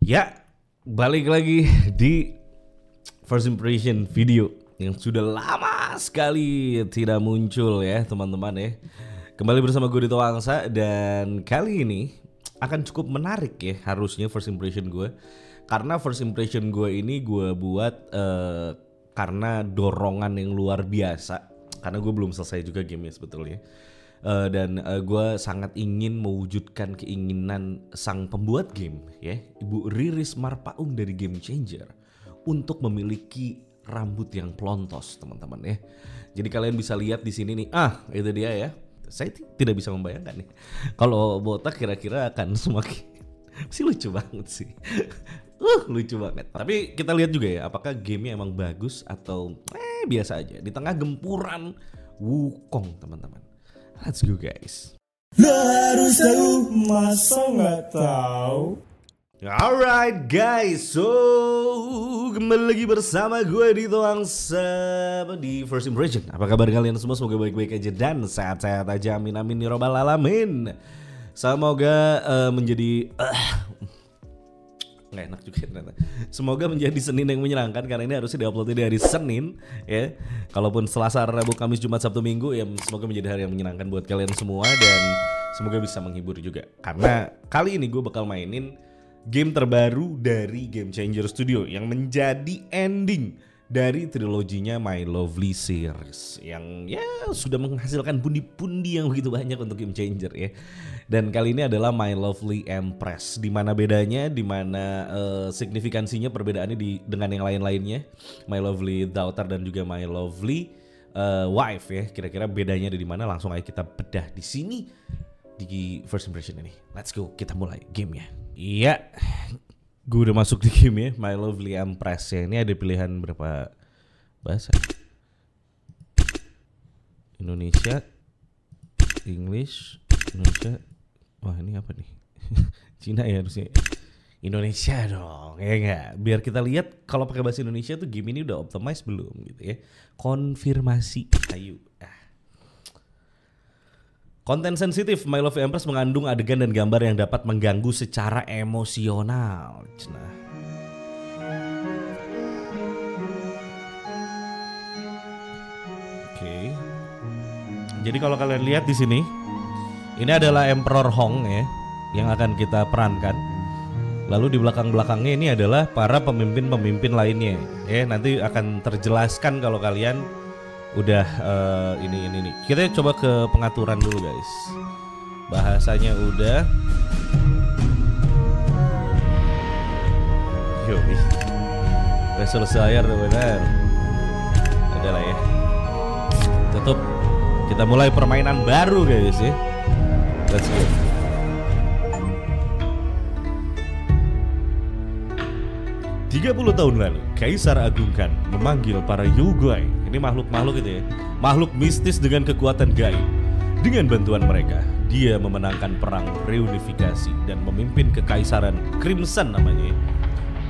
Ya, balik lagi di First Impression video yang sudah lama sekali tidak muncul ya teman-teman ya. Kembali bersama gue Dito Wangsa, dan kali ini akan cukup menarik ya harusnya First Impression gue. Karena First Impression gue ini gue buat karena dorongan yang luar biasa. Karena gue belum selesai juga gamenya sebetulnya. Dan gue sangat ingin mewujudkan keinginan sang pembuat game ya, Ibu Riris Marpaung dari Game Changer, untuk memiliki rambut yang plontos teman-teman ya. Jadi kalian bisa lihat di sini nih, itu dia ya. Saya tidak bisa membayangkan nih kalau botak kira-kira akan semakin sih lucu banget sih. Lucu banget. Tapi kita lihat juga ya apakah gamenya emang bagus atau biasa aja di tengah gempuran Wukong teman-teman. Let's go guys. Harus tahu, masa nggak tahu. Alright guys, so kembali lagi bersama gue Dito Wangsa di First Impression. Apa kabar kalian semua? Semoga baik-baik aja dan sehat-sehat aja. Amin amin ya robbal alamin. Semoga menjadi nggak enak juga ternyata. Semoga menjadi Senin yang menyenangkan, karena ini harusnya diupload di hari Senin ya. Kalaupun Selasa, Rabu, Kamis, Jumat, Sabtu, Minggu, ya semoga menjadi hari yang menyenangkan buat kalian semua, dan semoga bisa menghibur juga. Karena kali ini gue bakal mainin game terbaru dari Game Changer Studio yang menjadi ending dari triloginya My Lovely Series, yang ya sudah menghasilkan pundi-pundi yang begitu banyak untuk Game Changer ya. Dan kali ini adalah My Lovely Empress. Dimana bedanya, dimana signifikansinya, perbedaannya dengan yang lain-lainnya, My Lovely Daughter dan juga My Lovely Wife ya. Kira-kira bedanya ada di mana? Langsung aja kita bedah di sini di First Impression ini. Let's go, kita mulai gamenya. Iya, gue udah masuk di game ya, My Lovely Empress ya. Ini ada pilihan berapa bahasa? Indonesia, English, Indonesia. Wah ini apa nih? Cina ya harusnya. Indonesia dong, ya enggak? Biar kita lihat kalau pakai bahasa Indonesia tuh game ini udah optimize belum gitu ya. Konfirmasi, ayo. Konten sensitif, My Lovely Empress mengandung adegan dan gambar yang dapat mengganggu secara emosional. Nah. Oke. Jadi kalau kalian lihat di sini, ini adalah Emperor Hong ya, yang akan kita perankan. Lalu di belakang-belakangnya ini adalah para pemimpin-pemimpin lainnya. Ya, nanti akan terjelaskan kalau kalian udah ini. Kita coba ke pengaturan dulu guys. Bahasanya udah. Yo, udah selesai benar. Adalah ya. Tutup. Kita mulai permainan baru guys ya. Let's go. Tiga 30 tahun lalu, Kaisar Agung Chen memanggil para Yaoguai. Ini makhluk-makhluk gitu ya, makhluk mistis dengan kekuatan gaib. Dengan bantuan mereka, dia memenangkan perang reunifikasi dan memimpin kekaisaran Crimson namanya,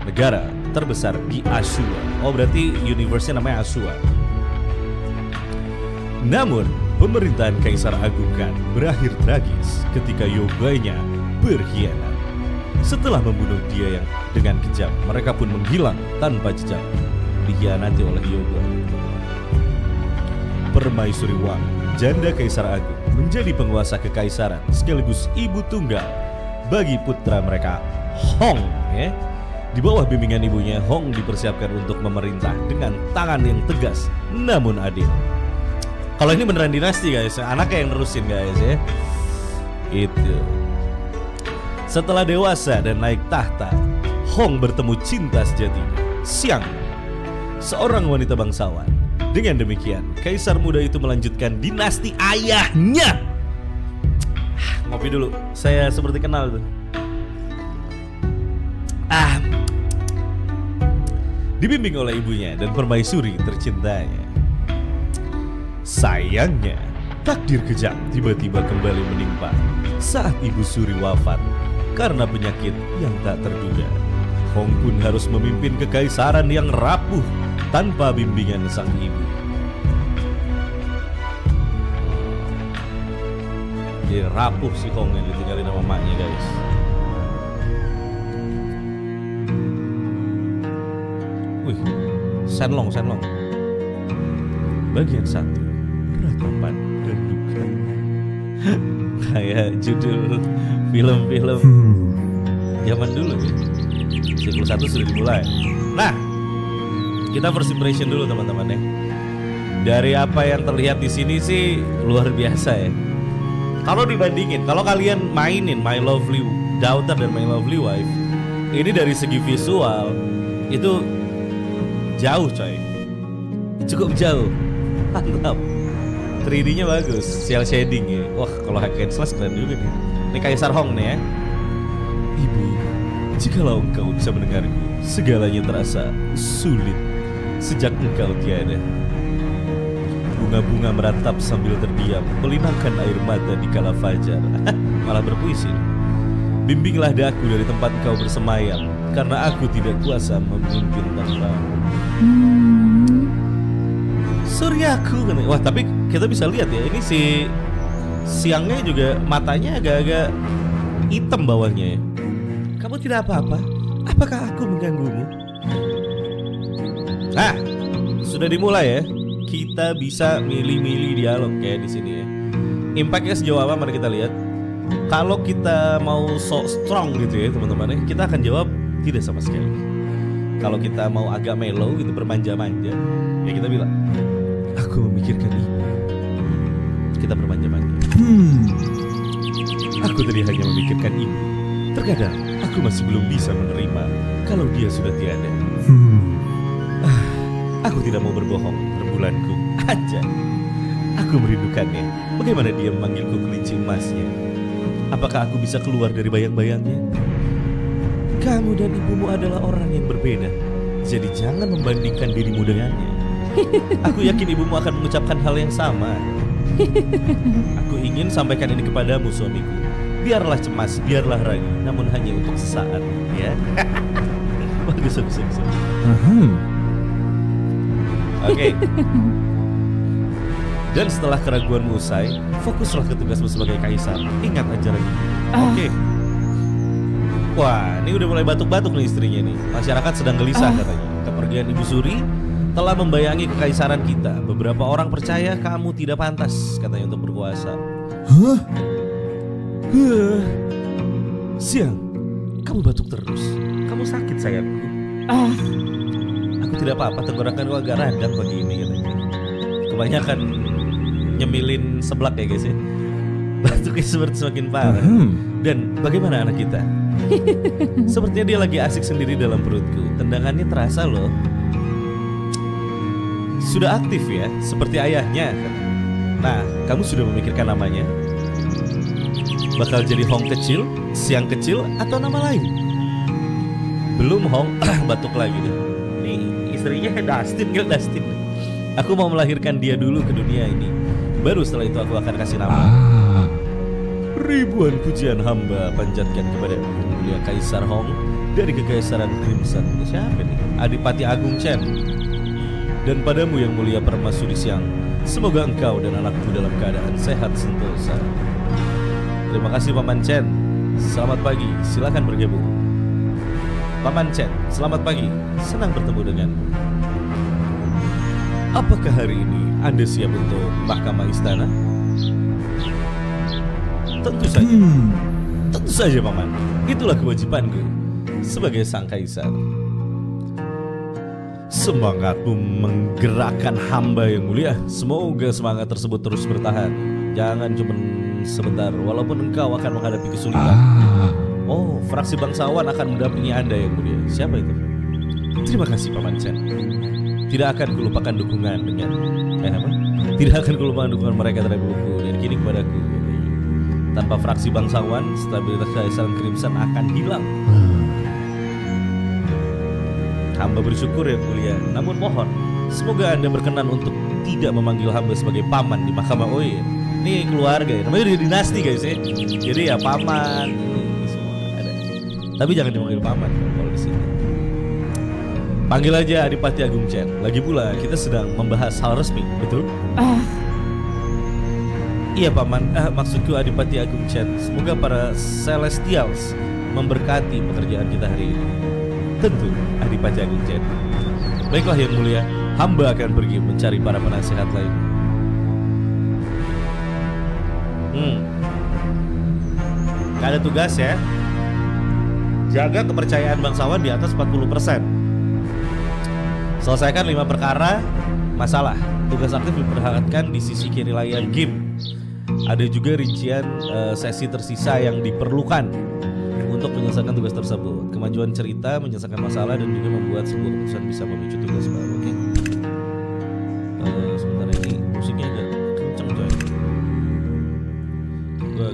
negara terbesar di Asura. Oh berarti universe-nya namanya Asura. Namun pemerintahan Kaisar Agung Chen berakhir tragis ketika Yobai-nya berkhianat. Setelah membunuh dia yang dengan kejam, mereka pun menghilang tanpa jejak, dikhianati oleh Yobai. Permaisuri Wang, janda Kaisar Agung, menjadi penguasa kekaisaran sekaligus ibu tunggal bagi putra mereka Hong ya. Di bawah bimbingan ibunya, Hong dipersiapkan untuk memerintah dengan tangan yang tegas namun adil. Kalau ini beneran dinasti guys, anaknya yang nerusin guys ya. Itu. Setelah dewasa dan naik tahta, Hong bertemu cinta sejatinya, Xiang, seorang wanita bangsawan. Dengan demikian, kaisar muda itu melanjutkan dinasti ayahnya. Ngopi dulu, saya seperti kenal tuh. Dibimbing oleh ibunya dan permaisuri tercintanya. Sayangnya, takdir kejam tiba-tiba kembali menimpa saat ibu suri wafat karena penyakit yang tak terduga. Hong pun harus memimpin kekaisaran yang rapuh tanpa bimbingan sang ibu. Jadi rapuh si Hong yang ditinggalin sama maknya guys. Wih, Senlong. Bagian 1, Ratapan dan Duka. Kayak judul film-film zaman dulu ya. Siklus 1 sudah dimulai. Nah, kita first impression dulu teman-teman ya. Dari apa yang terlihat di sini sih luar biasa ya. Kalau dibandingin, kalau kalian mainin My Lovely Daughter dan My Lovely Wife, ini dari segi visual itu jauh coy. Cukup jauh. Mantap. 3D-nya bagus, cel shading ya. Wah, kalau hack and slash keren juga nih. Ini Kaisar Hong nih ya. Ibu, jikalau engkau bisa mendengarku, segalanya terasa sulit sejak engkau tiada. Bunga-bunga merantap sambil terdiam, melinangkan air mata di kala fajar. Malah berpuisi. Bimbinglah daku dari tempat kau bersemayam, karena aku tidak kuasa memimpin tanpa. Suryaku. Wah, tapi kita bisa lihat ya, ini si Xiangnya juga matanya agak-agak hitam bawahnya ya. Kamu tidak apa-apa? Apakah aku mengganggumu? Nah, sudah dimulai ya. Kita bisa milih-milih dialog kayak di sini ya. Impactnya sejauh apa? Mari kita lihat. Kalau kita mau sok strong gitu ya teman-teman ya, kita akan jawab tidak sama sekali. Kalau kita mau agak mellow gitu, bermanja-manja, ya kita bilang, aku memikirkan ibu. Kita bermanja-manja. Aku tadi hanya memikirkan ibu. Terkadang aku masih belum bisa menerima kalau dia sudah tiada. Aku tidak mau berbohong. Bulanku aja, aku merindukannya. Bagaimana dia memanggilku kelinci emasnya? Apakah aku bisa keluar dari bayang-bayangnya? Kamu dan ibumu adalah orang yang berbeda, jadi jangan membandingkan dirimu dengannya. Aku yakin ibumu akan mengucapkan hal yang sama. Aku ingin sampaikan ini kepadamu, suamiku. Biarlah cemas, biarlah ragu, namun hanya untuk sesaat, ya. Bagus. Oke. Dan setelah keraguanmu usai, fokuslah ke tugasmu sebagai kaisar. Ingat ajaran ini. Oke. Wah, ini udah mulai batuk-batuk nih istrinya nih. Masyarakat sedang gelisah katanya. Kepergian Ibu Suri telah membayangi kekaisaran kita. Beberapa orang percaya kamu tidak pantas katanya untuk berkuasa. Siang, kamu batuk terus. Kamu sakit sayangku. Aku tidak apa-apa, tenggorokan gue agak radang pagi ini katanya. Kebanyakan nyemilin seblak ya guys ya. Batuknya semakin parah. Dan bagaimana anak kita? Sepertinya dia lagi asik sendiri dalam perutku. Tendangannya terasa loh. Sudah aktif ya, seperti ayahnya. Nah, kamu sudah memikirkan namanya? Bakal jadi Hong kecil, Xiang kecil, atau nama lain? Belum Hong, batuk lagi deh. Istrinya Dustin. Aku mau melahirkan dia dulu ke dunia ini. Baru setelah itu aku akan kasih nama. Ribuan pujian hamba panjatkan kepada Yang Mulia Kaisar Hong dari Kekaisaran Crimson. Siapa nih? Adipati Agung Chen. Dan padamu Yang Mulia Permaisuri Xiang, semoga engkau dan anakku dalam keadaan sehat sentosa. Terima kasih Paman Chen. Selamat pagi, silakan bergabung. Paman Chen, selamat pagi. Senang bertemu denganmu. Apakah hari ini Anda siap untuk mahkamah istana? Tentu saja. Tentu saja, Paman. Itulah kewajibanku sebagai sang kaisar. Semangatmu menggerakkan hamba Yang Mulia. Semoga semangat tersebut terus bertahan. Jangan cuma sebentar, walaupun engkau akan menghadapi kesulitan. Oh, fraksi bangsawan akan mendampingi Anda Yang Mulia. Siapa itu? Terima kasih Paman Chen. Tidak akan kulupakan dukungan dengan Tidak akan kulupakan dukungan mereka terhadap buku dan kini kepadaku. Tanpa fraksi bangsawan, stabilitas Kaisaran Crimson akan hilang. Hamba bersyukur Yang Mulia. Namun mohon, semoga Anda berkenan untuk tidak memanggil hamba sebagai paman di mahkamah. Oh iya, ini keluarga ya. Namanya udah dinasti guys ya. Jadi ya paman. Tapi jangan dipanggil paman kalau di sini. Panggil aja Adipati Agung Chen. Lagi pula kita sedang membahas hal resmi, betul? Iya Paman. Maksudku Adipati Agung Chen. Semoga para Celestials memberkati pekerjaan kita hari ini. Tentu Adipati Agung Chen. Baiklah yang mulia, hamba akan pergi mencari para penasehat lain. Gak ada tugas ya. Jaga kepercayaan bangsawan di atas 40%. Selesaikan 5 perkara masalah. Tugas aktif diperhatikan di sisi kiri layar game. Ada juga rincian sesi tersisa yang diperlukan untuk menyelesaikan tugas tersebut. Kemajuan cerita, menyelesaikan masalah, dan juga membuat sebuah keputusan bisa memicu tugas baru. Oke. Sebentar, ini musiknya agak kenceng coy. Gue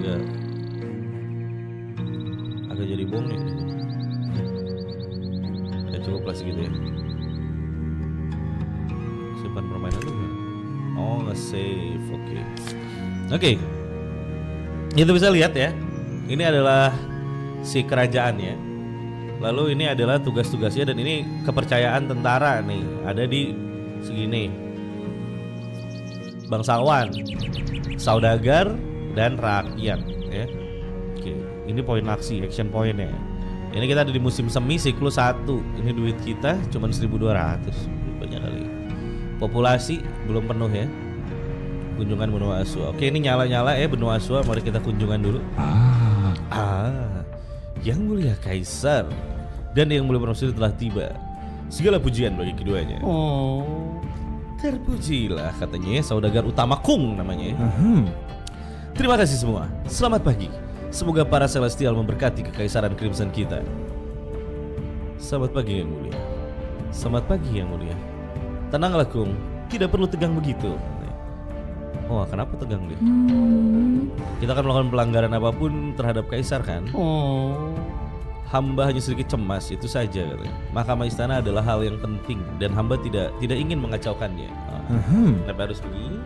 agak jadi bom ya. Cukup kelas gitu ya. Simpan permainan tuh. Oh, nge-save. Oke. Oke. Itu bisa lihat ya. Ini adalah si kerajaannya. Lalu ini adalah tugas-tugasnya, dan ini kepercayaan tentara nih. Ada di segini. Bangsawan, saudagar, dan rakyat ya. Oke, ini poin aksi, action poinnya. Ini kita ada di musim semi siklus 1. Ini duit kita cuman 1.200. Banyak kali. Populasi belum penuh ya. Kunjungan benua Asua. Oke, ini nyala-nyala ya benua Asua. Mari kita kunjungan dulu. Yang mulia Kaisar dan yang mulia Persepolis telah tiba. Segala pujian bagi keduanya. Oh, terpujilah katanya. Saudagar Utama Kung namanya. Terima kasih semua. Selamat pagi. Semoga para Celestial memberkati kekaisaran Crimson kita. Selamat pagi yang mulia. Selamat pagi yang mulia. Tenanglah Kung, tidak perlu tegang begitu. Oh, kenapa tegang dia? Kita akan melakukan pelanggaran apapun terhadap Kaisar kan? Oh. Hamba hanya sedikit cemas itu saja katanya. Mahkamah istana adalah hal yang penting dan hamba tidak ingin mengacaukannya. Kenapa harus begini?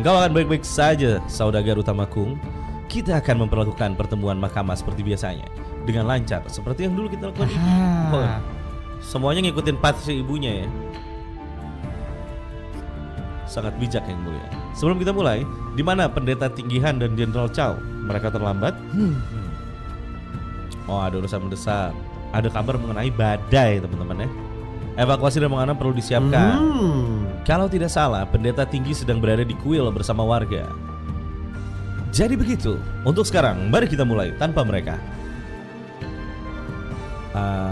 Engkau akan baik-baik saja, Saudagar Utama Kung. Kita akan memperlakukan pertemuan mahkamah seperti biasanya, dengan lancar, seperti yang dulu kita lakukan. Semuanya ngikutin patsi ibunya ya. Sangat bijak yang mulia. Sebelum kita mulai, di mana Pendeta Tinggihan dan Jenderal Chow? Mereka terlambat. Oh, ada urusan mendesak. Ada kabar mengenai badai teman-teman ya. Evakuasi dan pengaman perlu disiapkan. Kalau tidak salah, Pendeta Tinggi sedang berada di kuil bersama warga. Jadi begitu. Untuk sekarang, mari kita mulai tanpa mereka.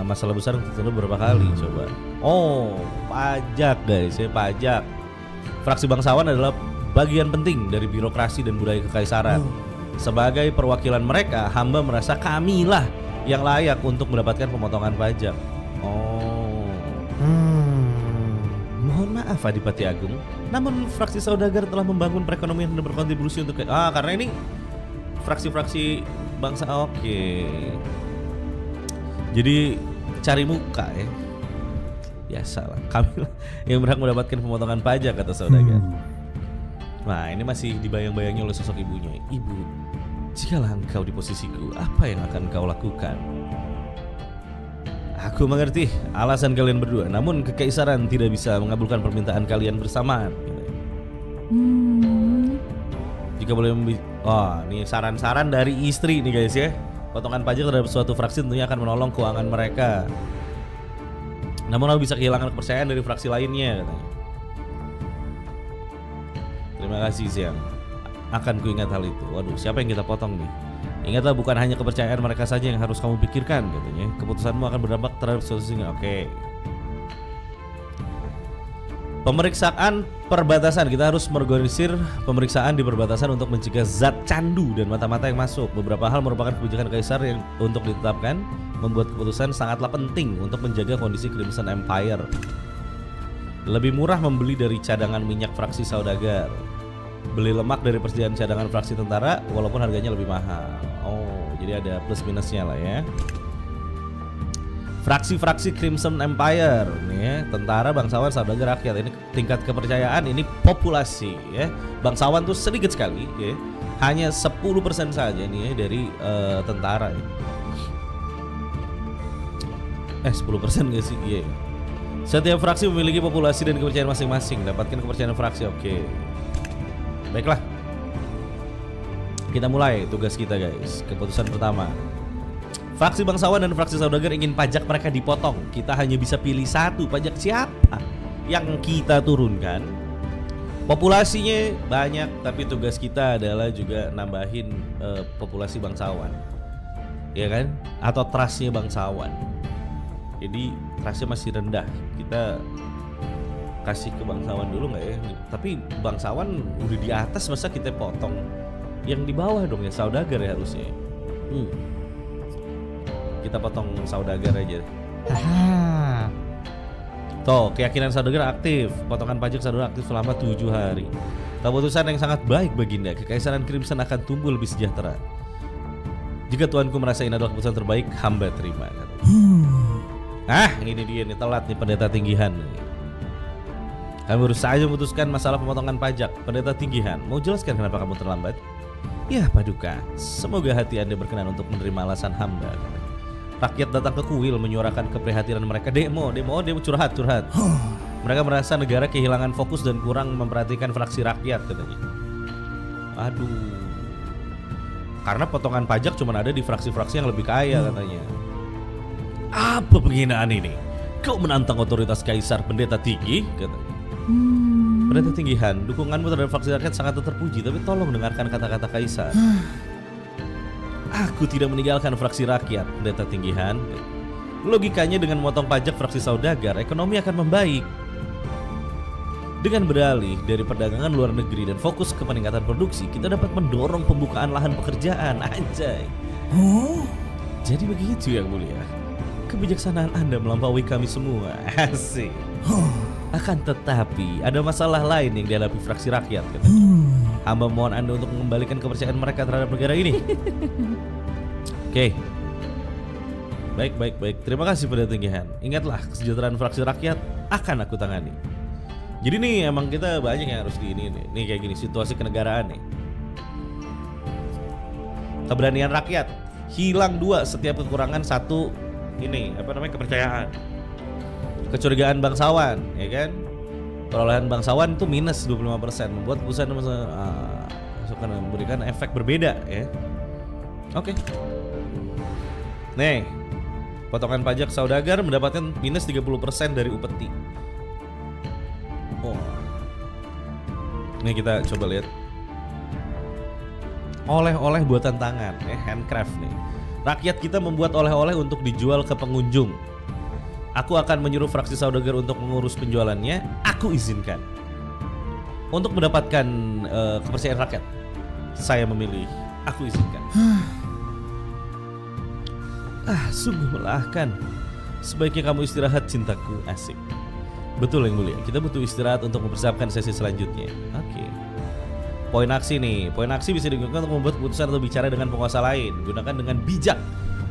Masalah besar tentu berapa kali coba. Oh, pajak guys, ya pajak. Fraksi bangsawan adalah bagian penting dari birokrasi dan budaya kekaisaran. Sebagai perwakilan mereka, hamba merasa kamilah yang layak untuk mendapatkan pemotongan pajak. Oh. Mohon maaf Adipati Agung, namun fraksi saudagar telah membangun perekonomian dan berkontribusi untuk karena ini fraksi-fraksi bangsa. Oke. Jadi cari muka ya. Biasalah, kami yang berhak mendapatkan pemotongan pajak kata saudagar. Nah, ini masih dibayang-bayangi oleh sosok ibunya. Ibu, jikalah engkau di posisiku, apa yang akan kau lakukan? Aku mengerti alasan kalian berdua, namun kekaisaran tidak bisa mengabulkan permintaan kalian bersamaan. Jika boleh ini saran-saran dari istri nih guys ya. Potongan pajak terhadap suatu fraksi tentunya akan menolong keuangan mereka. Namun aku bisa kehilangan kepercayaan dari fraksi lainnya katanya. Terima kasih Xiang. Akan kuingat hal itu. Waduh, siapa yang kita potong nih? Ingatlah bukan hanya kepercayaan mereka saja yang harus kamu pikirkan katanya. Keputusanmu akan berdampak terhadap sosial. Oke. Pemeriksaan perbatasan. Kita harus mengorganisir pemeriksaan di perbatasan untuk mencegah zat candu dan mata-mata yang masuk. Beberapa hal merupakan kebijakan kaisar yang untuk ditetapkan. Membuat keputusan sangatlah penting untuk menjaga kondisi Crimson Empire. Lebih murah membeli dari cadangan minyak fraksi saudagar. Beli lemak dari persediaan cadangan fraksi tentara walaupun harganya lebih mahal. Oh, jadi ada plus minusnya lah ya. Fraksi-fraksi Crimson Empire nih ya, tentara, bangsawan, saudagar, rakyat. Ini tingkat kepercayaan, ini populasi ya. Bangsawan tuh sedikit sekali ya. Hanya 10% saja nih ya dari tentara ya. 10% gak sih? Iya. Setiap fraksi memiliki populasi dan kepercayaan masing-masing. Dapatkan kepercayaan fraksi. Oke. Baiklah. Kita mulai tugas kita guys. Keputusan pertama. Faksi bangsawan dan faksi saudagar ingin pajak mereka dipotong. Kita hanya bisa pilih satu, pajak siapa yang kita turunkan. Populasinya banyak, tapi tugas kita adalah juga nambahin populasi bangsawan, ya kan? Atau trustnya bangsawan. Jadi trustnya masih rendah. Kita kasih ke bangsawan dulu nggak ya? Tapi bangsawan udah di atas, masa kita potong? Yang di bawah dong ya, saudagar ya harusnya. Kita potong saudagar aja. Toh, keyakinan saudagar aktif. Potongan pajak saudagar aktif selama 7 hari. Keputusan yang sangat baik baginda. Kekaisaran Crimson akan tumbuh lebih sejahtera. Jika tuanku merasa ini adalah keputusan terbaik, hamba terima. Ini dia nih, telat nih pendeta tinggihan. Kami baru saja memutuskan masalah pemotongan pajak. Pendeta tinggihan, mau jelaskan kenapa kamu terlambat? Ya paduka, semoga hati anda berkenan untuk menerima alasan hamba. Rakyat datang ke kuil menyuarakan keprihatinan mereka. Demo curhat. Mereka merasa negara kehilangan fokus dan kurang memperhatikan fraksi rakyat katanya. Aduh. Karena potongan pajak cuma ada di fraksi-fraksi yang lebih kaya katanya. Apa penghinaan ini? Kau menantang otoritas kaisar pendeta tinggi katanya. Pendeta tinggihan, dukunganmu terhadap fraksi rakyat sangat terpuji, tapi tolong dengarkan kata-kata kaisar. Aku tidak meninggalkan fraksi rakyat, pendeta tinggihan. Logikanya dengan memotong pajak fraksi saudagar, ekonomi akan membaik. Dengan beralih dari perdagangan luar negeri dan fokus ke peningkatan produksi, kita dapat mendorong pembukaan lahan pekerjaan. Anjay. Jadi begitu yang mulia. Kebijaksanaan anda melampaui kami semua. Asik. Akan tetapi, ada masalah lain yang dihadapi fraksi rakyat katanya. Hamba mohon anda untuk mengembalikan kepercayaan mereka terhadap negara ini. Oke. Baik. Terima kasih pada tinggihan. Ingatlah, kesejahteraan fraksi rakyat akan aku tangani. Jadi nih emang kita banyak yang harus di ini. Nih kayak gini, situasi kenegaraan nih. Keberanian rakyat hilang 2, setiap kekurangan 1 ini, apa namanya, kepercayaan. Kecurigaan bangsawan, ya kan? Perolehan bangsawan itu minus 25%, membuat pusat memberikan efek berbeda ya. Oke. Nih, potongan pajak saudagar mendapatkan minus 30% dari upeti. Nih kita coba lihat. Oleh-oleh buatan tangan, ya, handcraft nih. Rakyat kita membuat oleh-oleh untuk dijual ke pengunjung. Aku akan menyuruh fraksi saudagar untuk mengurus penjualannya. Aku izinkan. Untuk mendapatkan kepercayaan rakyat, saya memilih. Aku izinkan. Sungguh melelahkan. Sebaiknya kamu istirahat cintaku. Asik. Betul yang mulia, kita butuh istirahat untuk mempersiapkan sesi selanjutnya. Oke. Poin aksi nih. Poin aksi bisa digunakan untuk membuat keputusan atau bicara dengan penguasa lain. Gunakan dengan bijak.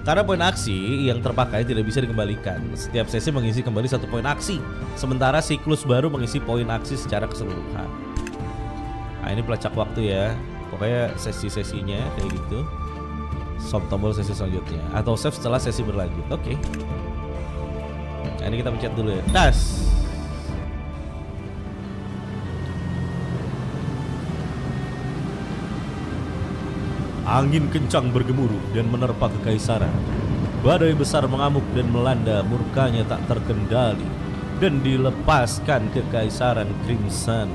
Karena poin aksi yang terpakai tidak bisa dikembalikan. Setiap sesi mengisi kembali 1 poin aksi. Sementara siklus baru mengisi poin aksi secara keseluruhan. Nah ini pelacak waktu ya. Pokoknya sesi-sesinya kayak gitu. Sob tombol sesi selanjutnya. Atau save setelah sesi berlanjut. Oke. Nah ini kita pencet dulu ya. Das. Angin kencang bergemuruh dan menerpa kekaisaran. Badai besar mengamuk dan melanda, murkanya tak terkendali, dan dilepaskan kekaisaran Crimson.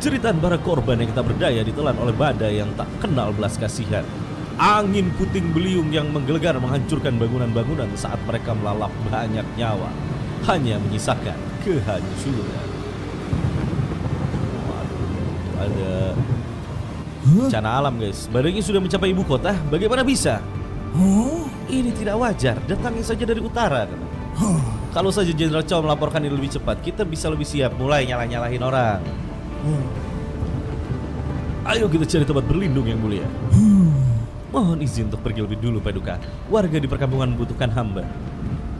Cerita para korban yang tak berdaya ditelan oleh badai yang tak kenal belas kasihan. Angin puting beliung yang menggelegar menghancurkan bangunan-bangunan saat mereka melalap banyak nyawa, hanya menyisakan kehancuran. Ada bencana alam guys, badainya sudah mencapai ibu kota, bagaimana bisa? Ini tidak wajar, datangnya saja dari utara. Kalau saja Jenderal Chow melaporkan ini lebih cepat, kita bisa lebih siap mulai nyalah-nyalahin orang. Ayo kita cari tempat berlindung yang mulia. Mohon izin untuk pergi lebih dulu paduka, warga di perkampungan membutuhkan hamba.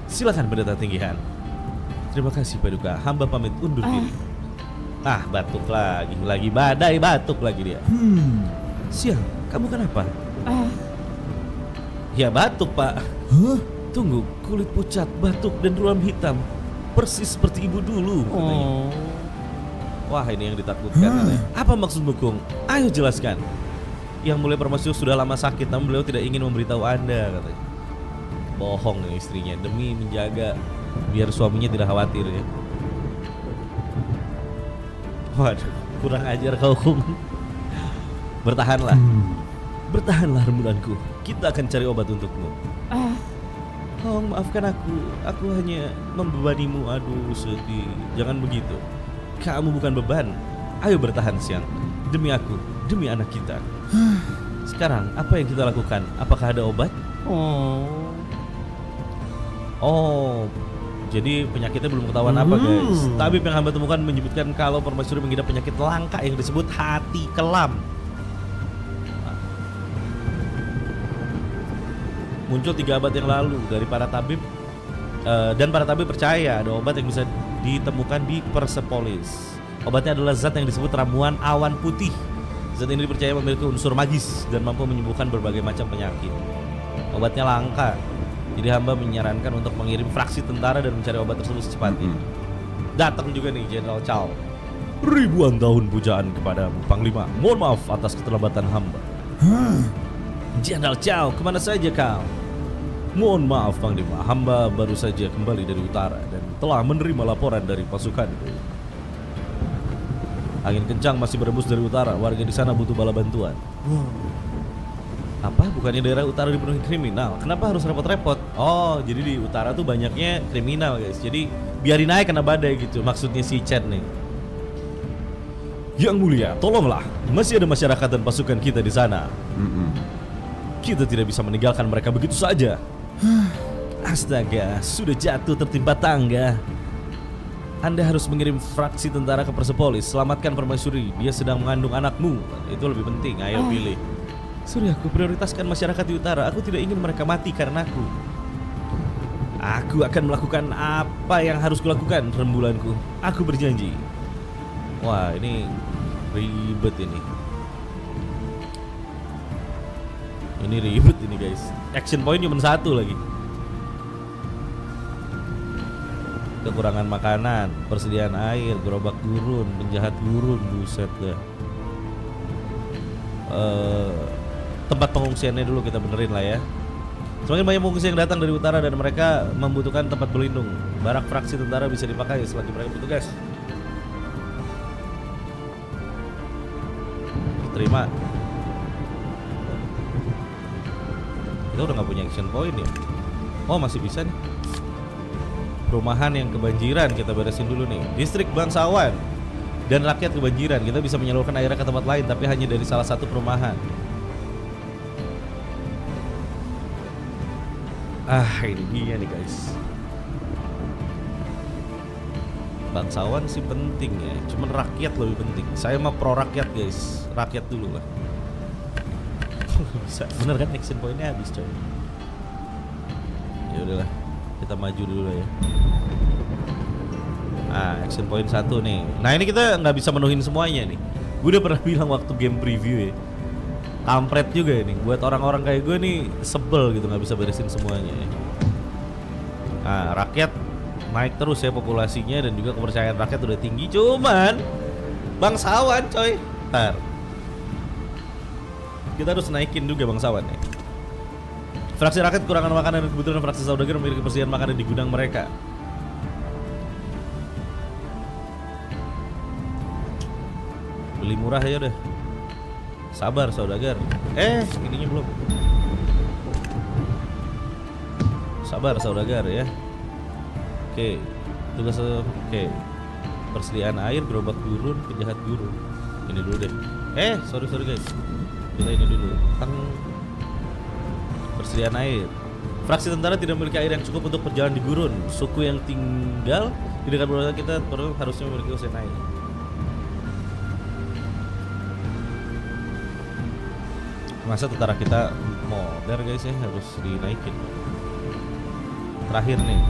Silakan pendeta tinggihan. Terima kasih paduka, hamba pamit undur diri. Batuk lagi badai, batuk lagi dia. Siang, kamu kenapa? Ya batuk pak. Tunggu, kulit pucat, batuk dan ruam hitam, persis seperti ibu dulu katanya. Wah ini yang ditakutkan. Apa maksud Wukong? Ayo jelaskan. Yang Mulia Permaisuri sudah lama sakit, namun beliau tidak ingin memberitahu Anda, katanya. Bohong ya istrinya, demi menjaga biar suaminya tidak khawatir ya. Waduh, kurang ajar kau Kung. Bertahanlah. Bertahanlah rembulanku. Kita akan cari obat untukmu. Hong, maafkan aku. Aku hanya membebanimu. Aduh, sedih. Jangan begitu. Kamu bukan beban. Ayo bertahan, Xiang. Demi aku, demi anak kita. Sekarang, apa yang kita lakukan? Apakah ada obat? Oh, jadi penyakitnya belum ketahuan apa, guys. Tabib yang hamba temukan menyebutkan kalau permaisuri mengidap penyakit langka yang disebut hati kelam. Muncul 3 abad yang lalu dari para tabib, dan para tabib percaya ada obat yang bisa ditemukan di Persepolis. Obatnya adalah zat yang disebut ramuan awan putih. Zat ini dipercaya memiliki unsur magis dan mampu menyembuhkan berbagai macam penyakit. Obatnya langka, jadi hamba menyarankan untuk mengirim fraksi tentara dan mencari obat tersebut secepatnya. Datang juga nih Jenderal Chow. Ribuan tahun pujaan kepadamu, Panglima. Mohon maaf atas keterlambatan hamba. Jenderal Chow, kemana saja kau? Mohon maaf Panglima, hamba baru saja kembali dari utara dan telah menerima laporan dari pasukanku. Angin kencang masih berembus dari utara, warga di sana butuh bala bantuan. Apa? Bukannya daerah utara dipenuhi kriminal? Kenapa harus repot-repot? Oh, jadi di utara tuh banyaknya kriminal guys. Jadi biarin aja kena badai gitu, maksudnya si Chen nih. Yang Mulia, tolonglah, masih ada masyarakat dan pasukan kita di sana. Kita tidak bisa meninggalkan mereka begitu saja. Astaga, sudah jatuh tertimpa tangga. Anda harus mengirim fraksi tentara ke Persepolis. Selamatkan permaisuri, dia sedang mengandung anakmu. Itu lebih penting, ayo pilih. Sorry, aku prioritaskan masyarakat di utara. Aku tidak ingin mereka mati karena aku. Aku akan melakukan apa yang harus kulakukan, rembulanku. Aku berjanji. Wah, ini ribet ini. Ini ribet ini guys. Action point cuma 1 lagi. Kekurangan makanan, persediaan air, gerobak gurun, penjahat gurun, buset dah. Tempat pengungsiannya dulu kita benerin lah ya. Semakin banyak pengungsi yang datang dari utara dan mereka membutuhkan tempat berlindung. Barak fraksi tentara bisa dipakai selagi mereka bertugas. Terima. Kita udah nggak punya action point ya. Oh masih bisa nih. Perumahan yang kebanjiran kita beresin dulu nih. Distrik bangsawan dan rakyat kebanjiran, kita bisa menyalurkan airnya ke tempat lain tapi hanya dari salah satu perumahan. Ah ini dia nih guys. Bangsawan sih penting ya, cuman rakyat lebih penting. Saya mah pro rakyat guys, rakyat dulu lah. Bisa bener kan action pointnya habis coy. Ya udahlah, kita maju dulu ya. Nah action point 1 nih. Nah ini kita nggak bisa menuhin semuanya nih. Gue udah pernah bilang waktu game preview ya. Kampret juga ini. Buat orang-orang kayak gue nih sebel gitu nggak bisa beresin semuanya ya. Nah rakyat naik terus ya populasinya dan juga kepercayaan rakyat udah tinggi. Cuman bangsawan coy. Ntar kita harus naikin juga bangsawan ya. Fraksi rakyat kekurangan makanan dan kebetulan fraksi saudagar memiliki persediaan makanan di gudang mereka. Beli murah ya udah. Sabar saudagar. Ininya belum. Sabar saudagar ya. Oke. Tugas oke. Persediaan air, gerobak gurun, penjahat gurun. Ini dulu deh. Sorry guys. Kita ini dulu tentang persediaan air. Fraksi tentara tidak memiliki air yang cukup untuk perjalanan di gurun. Suku yang tinggal di dekat pulau kita perlu harusnya memiliki usaha air. Masa tentara kita modern guys ya, harus dinaikin. Terakhir nih.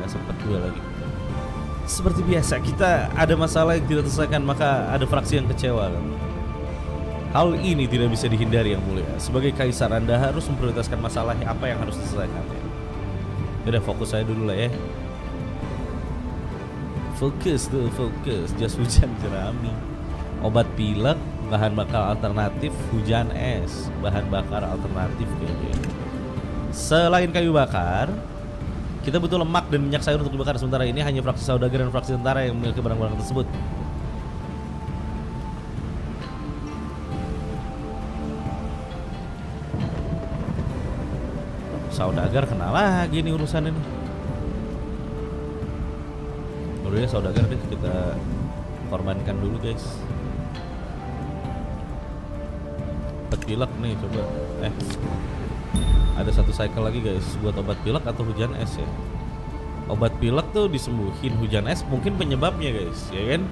Nggak sempat dua lagi. Seperti biasa kita ada masalah yang tidak terselesaikan, maka ada fraksi yang kecewa kan. Hal ini tidak bisa dihindari yang mulia. Sebagai kaisar Anda harus memprioritaskan masalah apa yang harus diselesaikan ya. Udah fokus saya dulu lah ya. Fokus tuh, fokus. Jas hujan jerami. Obat pilek, bahan bakar alternatif hujan es, bahan bakar alternatif kayaknya. Selain kayu bakar, kita butuh lemak dan minyak sayur untuk dibakar. Sementara ini hanya fraksi saudagar dan fraksi tentara yang memiliki barang-barang tersebut. Saudagar kena lagi nih urusan ini. Udah saudagar deh kita korbankan dulu guys. Obat pilek nih coba. Ada satu cycle lagi guys buat obat pilek atau hujan es ya. Obat pilek tuh disembuhin, hujan es mungkin penyebabnya guys, ya kan?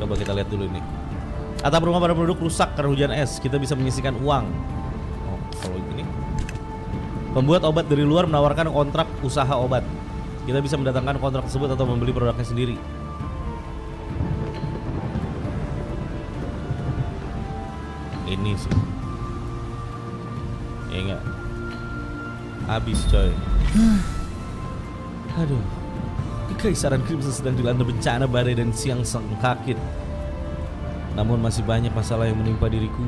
Coba kita lihat dulu nih. Atap rumah pada penduduk rusak karena hujan es. Kita bisa menyisihkan uang. Oh, kalau ini. Pembuat obat dari luar menawarkan kontrak usaha obat. Kita bisa mendatangkan kontrak tersebut atau membeli produknya sendiri. Ini sih. Ya enggak. Habis coy. Aduh. Kekaisaran Crimson sedang dilanda bencana badai dan siang sengkakit. Namun masih banyak masalah yang menimpa diriku.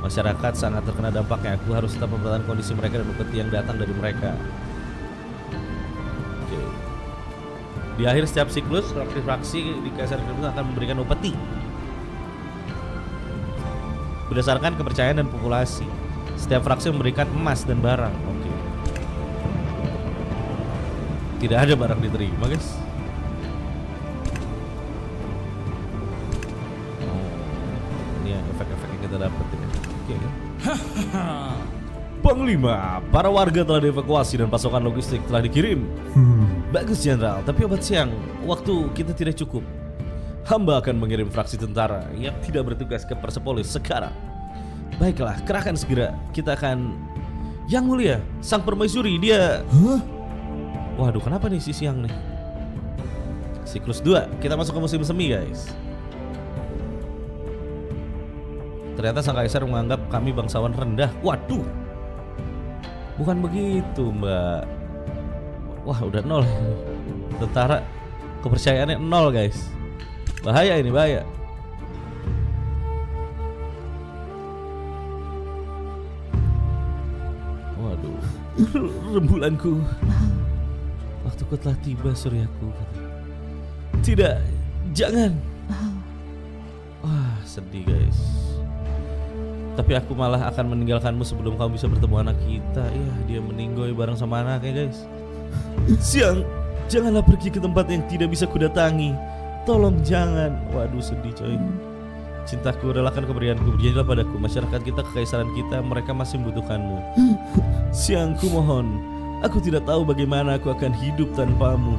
Masyarakat sangat terkena dampaknya. Aku harus tetap mempertahankan kondisi mereka dan upeti yang datang dari mereka. Oke. Di akhir setiap siklus, fraksi-fraksi di Kaisar Agung akan memberikan upeti berdasarkan kepercayaan dan populasi. Setiap fraksi memberikan emas dan barang. Oke. Tidak ada barang diterima, guys. Ini efek-efek yang kita dapetin. Panglima, para warga telah dievakuasi dan pasokan logistik telah dikirim. Bagus Jenderal, tapi obat siang waktu kita tidak cukup. Hamba akan mengirim fraksi tentara yang tidak bertugas ke Persepolis sekarang. Baiklah, kerahkan segera. Kita akan... Yang Mulia, Sang Permaisuri dia... Waduh, kenapa nih si Xiang nih? Siklus 2, kita masuk ke musim semi guys. Ternyata Sang Kaisar menganggap kami bangsawan rendah. Waduh. Bukan begitu mbak. Wah udah nol. Tentara kepercayaannya nol guys. Bahaya ini, bahaya. Waduh. Rembulanku. Waktuku telah tiba suryaku. Tidak, jangan. Wah sedih guys. Tapi aku malah akan meninggalkanmu sebelum kamu bisa bertemu anak kita. Ya, dia meninggoy bareng sama anaknya guys. Xiang, janganlah pergi ke tempat yang tidak bisa kudatangi. Tolong jangan. Waduh sedih coy. Cintaku, relakan keberanianku. Berjadilah padaku. Masyarakat kita, kekaisaran kita, mereka masih membutuhkanmu. Xiang, ku mohon. Aku tidak tahu bagaimana aku akan hidup tanpamu.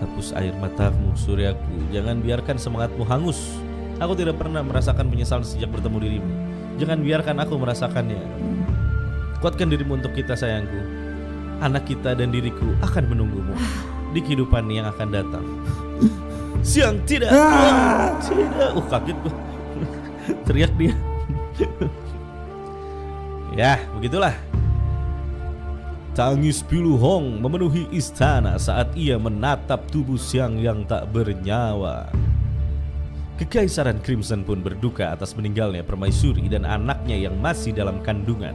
Hapus air matamu, suryaku. Jangan biarkan semangatmu hangus. Aku tidak pernah merasakan penyesalan sejak bertemu dirimu. Jangan biarkan aku merasakannya. Kuatkan dirimu untuk kita sayangku. Anak kita dan diriku akan menunggumu di kehidupan yang akan datang. Xiang tidak. Tidak. Kaget gue. Teriak dia. Ya begitulah. Tangis pilu Hong memenuhi istana saat ia menatap tubuh Xiang yang tak bernyawa. Kekaisaran Crimson pun berduka atas meninggalnya permaisuri dan anaknya yang masih dalam kandungan.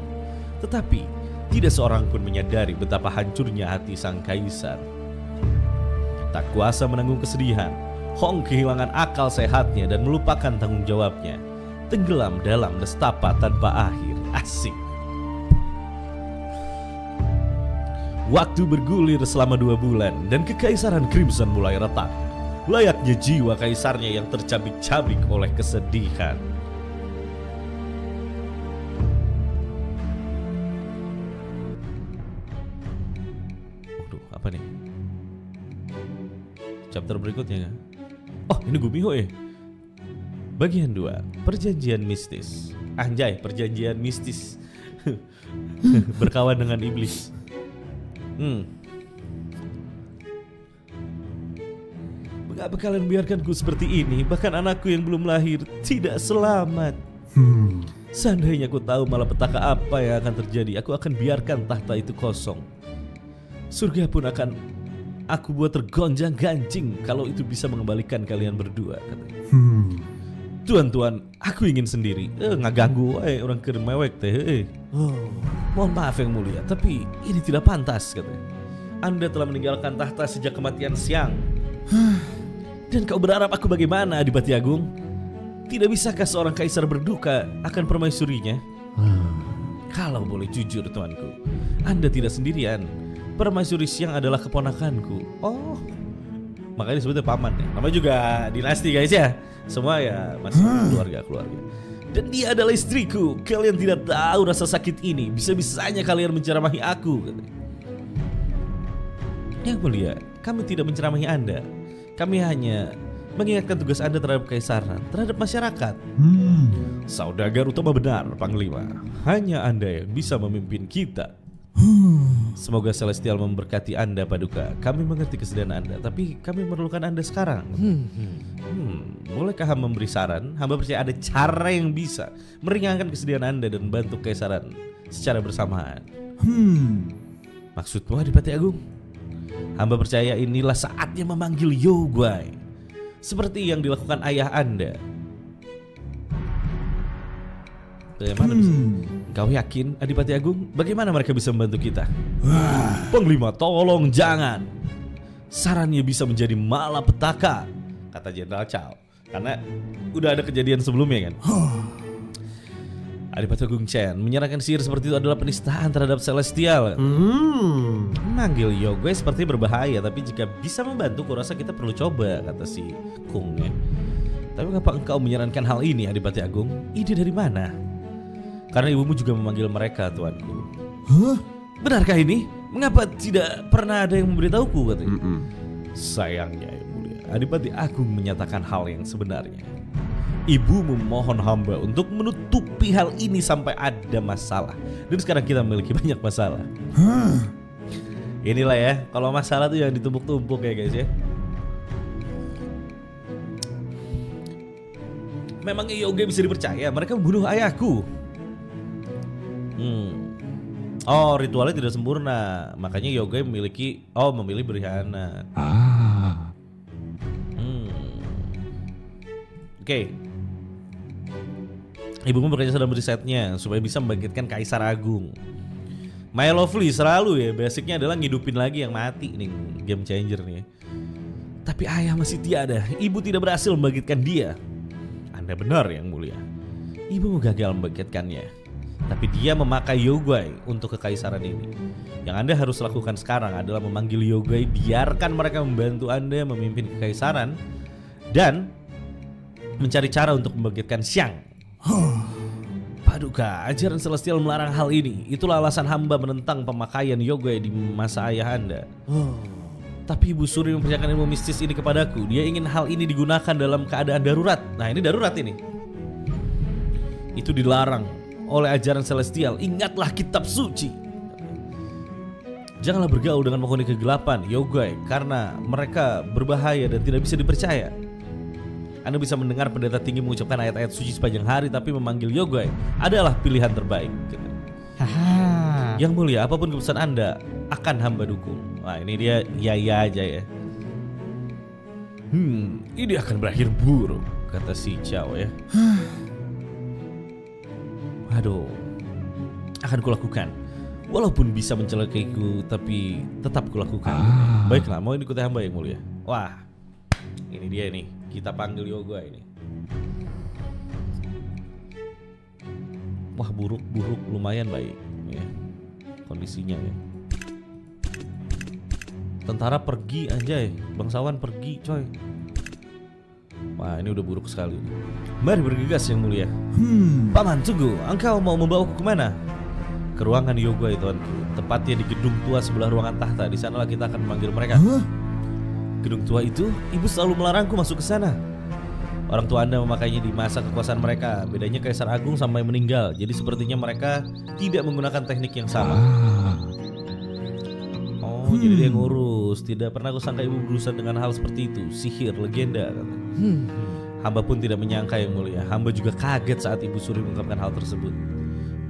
Tetapi, tidak seorang pun menyadari betapa hancurnya hati sang kaisar. Tak kuasa menanggung kesedihan, Hong kehilangan akal sehatnya dan melupakan tanggung jawabnya. Tenggelam dalam nestapa tanpa akhir. Asik. Waktu bergulir selama 2 bulan dan kekaisaran Crimson mulai retak. Layaknya jiwa kaisarnya yang tercabik-cabik oleh kesedihan. Waduh, apa nih? Chapter berikutnya gak? Oh, ini Gumiho ya? Bagian 2, perjanjian mistis. Anjay, perjanjian mistis. Berkawan dengan iblis. Gak bakalan biarkanku seperti ini. Bahkan anakku yang belum lahir tidak selamat. Seandainya aku tahu malapetaka apa yang akan terjadi, aku akan biarkan tahta itu kosong. Surga pun akan Aku buat tergonjang-ganjing kalau itu bisa mengembalikan kalian berdua, katanya. Tuan-tuan, aku ingin sendiri. Nggak ganggu, orang kirim mewek teh. Mohon maaf yang mulia, tapi ini tidak pantas, katanya. Anda telah meninggalkan tahta sejak kematian Xiang. Dan kau berharap aku bagaimana, Adipati Agung? Tidak bisakah seorang kaisar berduka akan permaisurinya? Kalau boleh jujur, tuanku, Anda tidak sendirian. Permaisuri Xiang adalah keponakanku. Oh, makanya disebutnya paman ya. Namanya juga dinasti guys ya. Semua ya masih keluarga-keluarga. Dan dia adalah istriku. Kalian tidak tahu rasa sakit ini. Bisa-bisanya kalian menceramahi aku. Yang mulia, kami tidak menceramahi Anda. Kami hanya mengingatkan tugas Anda terhadap kaisaran, terhadap masyarakat. Saudagar utama benar, Panglima. Hanya Anda yang bisa memimpin kita. Semoga Celestial memberkati Anda, Paduka. Kami mengerti kesedihan Anda, tapi kami memerlukan Anda sekarang. Bolehkah hamba memberi saran? Hamba percaya ada cara yang bisa meringankan kesedihan Anda dan membantu kaisaran secara bersamaan. Maksudmu, Adipati Agung? Hamba percaya inilah saatnya memanggil Yaoguai, seperti yang dilakukan ayah Anda. Bagaimana bisa? Kau yakin, Adipati Agung? Bagaimana mereka bisa membantu kita? Panglima, tolong jangan. Sarannya bisa menjadi malapetaka, kata Jenderal Chow. Karena udah ada kejadian sebelumnya kan. Adipati Agung Chen, menyerahkan sihir seperti itu adalah penistaan terhadap Celestial. Manggil Yaoguai seperti berbahaya, tapi jika bisa membantu, kurasa kita perlu coba, kata si Kung. Tapi kenapa engkau menyarankan hal ini, Adipati Agung? Ide dari mana? Karena ibumu juga memanggil mereka, tuanku. Benarkah ini? Mengapa tidak pernah ada yang memberitahuku, katanya? Sayangnya, Yang Mulia, Adipati Agung menyatakan hal yang sebenarnya. Ibu memohon hamba untuk menutupi hal ini sampai ada masalah. Dan sekarang kita memiliki banyak masalah. Inilah ya, kalau masalah tuh yang ditumpuk-tumpuk ya guys ya. Memang Yaoguai bisa dipercaya, mereka membunuh ayahku. Oh, ritualnya tidak sempurna. Makanya Yaoguai memilih berkhianat. Oke. Ibumu bekerja sedang merisetnya supaya bisa membangkitkan Kaisar Agung. My Lovely selalu ya, basicnya adalah ngidupin lagi yang mati nih, Game Changer nih. Tapi ayah masih tiada, ibu tidak berhasil membangkitkan dia. Anda benar, Yang Mulia. Ibumu gagal membangkitkannya, tapi dia memakai Yaoguai untuk kekaisaran ini. Yang Anda harus lakukan sekarang adalah memanggil Yaoguai, biarkan mereka membantu Anda memimpin kekaisaran dan mencari cara untuk membangkitkan Xiang. Paduka, ajaran Celestial melarang hal ini. Itulah alasan hamba menentang pemakaian Yaoguai di masa ayah Anda. Tapi Ibu Suri mempercayakan ilmu mistis ini kepadaku. Dia ingin hal ini digunakan dalam keadaan darurat. Nah, ini darurat ini. Itu dilarang oleh ajaran Celestial. Ingatlah kitab suci. Janganlah bergaul dengan penghuni kegelapan, Yaoguai, karena mereka berbahaya dan tidak bisa dipercaya. Anda bisa mendengar pendeta tinggi mengucapkan ayat-ayat suci sepanjang hari, tapi memanggil Yaoguai adalah pilihan terbaik. Yang mulia, apapun keputusan Anda akan hamba dukung. Nah, ini dia ya-ya aja ya. Ini akan berakhir buruk, kata si Chow ya. Aduh, akan kulakukan. Walaupun bisa mencelakaiku, tapi tetap kulakukan. Baiklah, mau ikut hamba yang mulia. Wah, ini dia nih. Kita panggil Yaoguai ini. Wah, buruk-buruk lumayan baik ya kondisinya ya. Tentara pergi anjay, bangsawan pergi coy. Wah, ini udah buruk sekali. Mari bergegas Yang Mulia. Paman, tunggu, engkau mau membawaku kemana? Ke ruangan Yaoguai tuanku, tepatnya di gedung tua sebelah ruangan tahta. Di sanalah kita akan memanggil mereka. Gedung tua itu, ibu selalu melarangku masuk ke sana. Orang tua Anda memakainya di masa kekuasaan mereka. Bedanya Kaisar Agung sampai meninggal, jadi sepertinya mereka tidak menggunakan teknik yang sama. Jadi dia ngurus. Tidak pernah aku sangka ibu berurusan dengan hal seperti itu. Sihir, legenda. Hamba pun tidak menyangka Yang Mulia. Hamba juga kaget saat Ibu Suri mengungkapkan hal tersebut.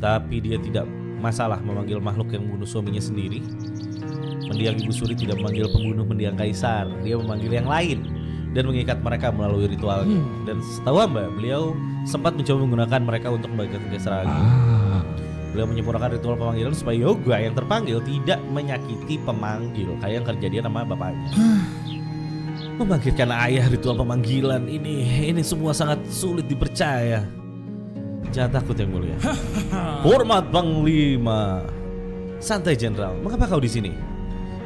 Tapi dia tidak Masalah memanggil makhluk yang membunuh suaminya sendiri. Mendiang Ibu Suri tidak memanggil pembunuh mendiang Kaisar, dia memanggil yang lain dan mengikat mereka melalui ritualnya. Dan setahu Mbak, beliau sempat mencoba menggunakan mereka untuk membangkitkan Kaisar Agung. Beliau menyempurnakan ritual pemanggilan supaya Yoga yang terpanggil tidak menyakiti pemanggil, kayak yang kejadian sama bapaknya. Membangkitkan ayah ritual pemanggilan ini semua sangat sulit dipercaya. Jangan takut yang mulia. Hormat Panglima. Santai Jenderal, mengapa kau di sini?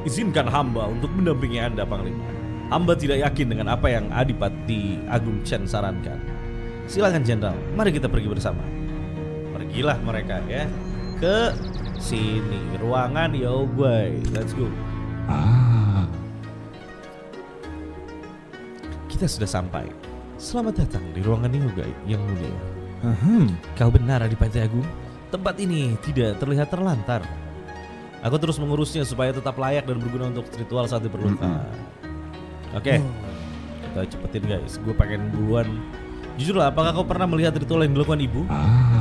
Izinkan hamba untuk mendampingi Anda Panglima. Hamba tidak yakin dengan apa yang Adipati Agung Chen sarankan. Silakan Jenderal, mari kita pergi bersama. Pergilah mereka ya ke sini, ruangan Yaoguai. Let's go. Kita sudah sampai. Selamat datang di ruangan Yaoguai yang mulia. Kau benar Adipati Agung. Tempat ini tidak terlihat terlantar. Aku terus mengurusnya supaya tetap layak dan berguna untuk ritual saat diperlukan. Oke, kita cepetin guys, gue pengen duluan. Jujur lah, apakah kau pernah melihat ritual yang dilakukan ibu?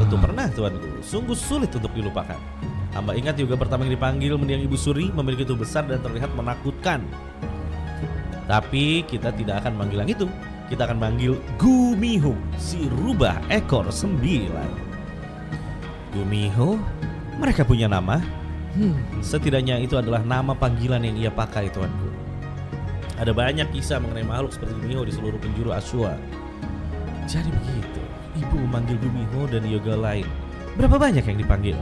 Tentu pernah tuanku, sungguh sulit untuk dilupakan. Hamba ingat juga pertama yang dipanggil mendiang Ibu Suri memiliki tubuh besar dan terlihat menakutkan. Tapi kita tidak akan manggil yang itu, kita akan manggil Gumiho, si rubah ekor 9. Gumiho, mereka punya nama? Setidaknya itu adalah nama panggilan yang ia pakai tuanku. Ada banyak kisah mengenai makhluk seperti Gumiho di seluruh penjuru Asura. Jadi begitu, ibu memanggil Gumiho dan yoga lain. Berapa banyak yang dipanggil?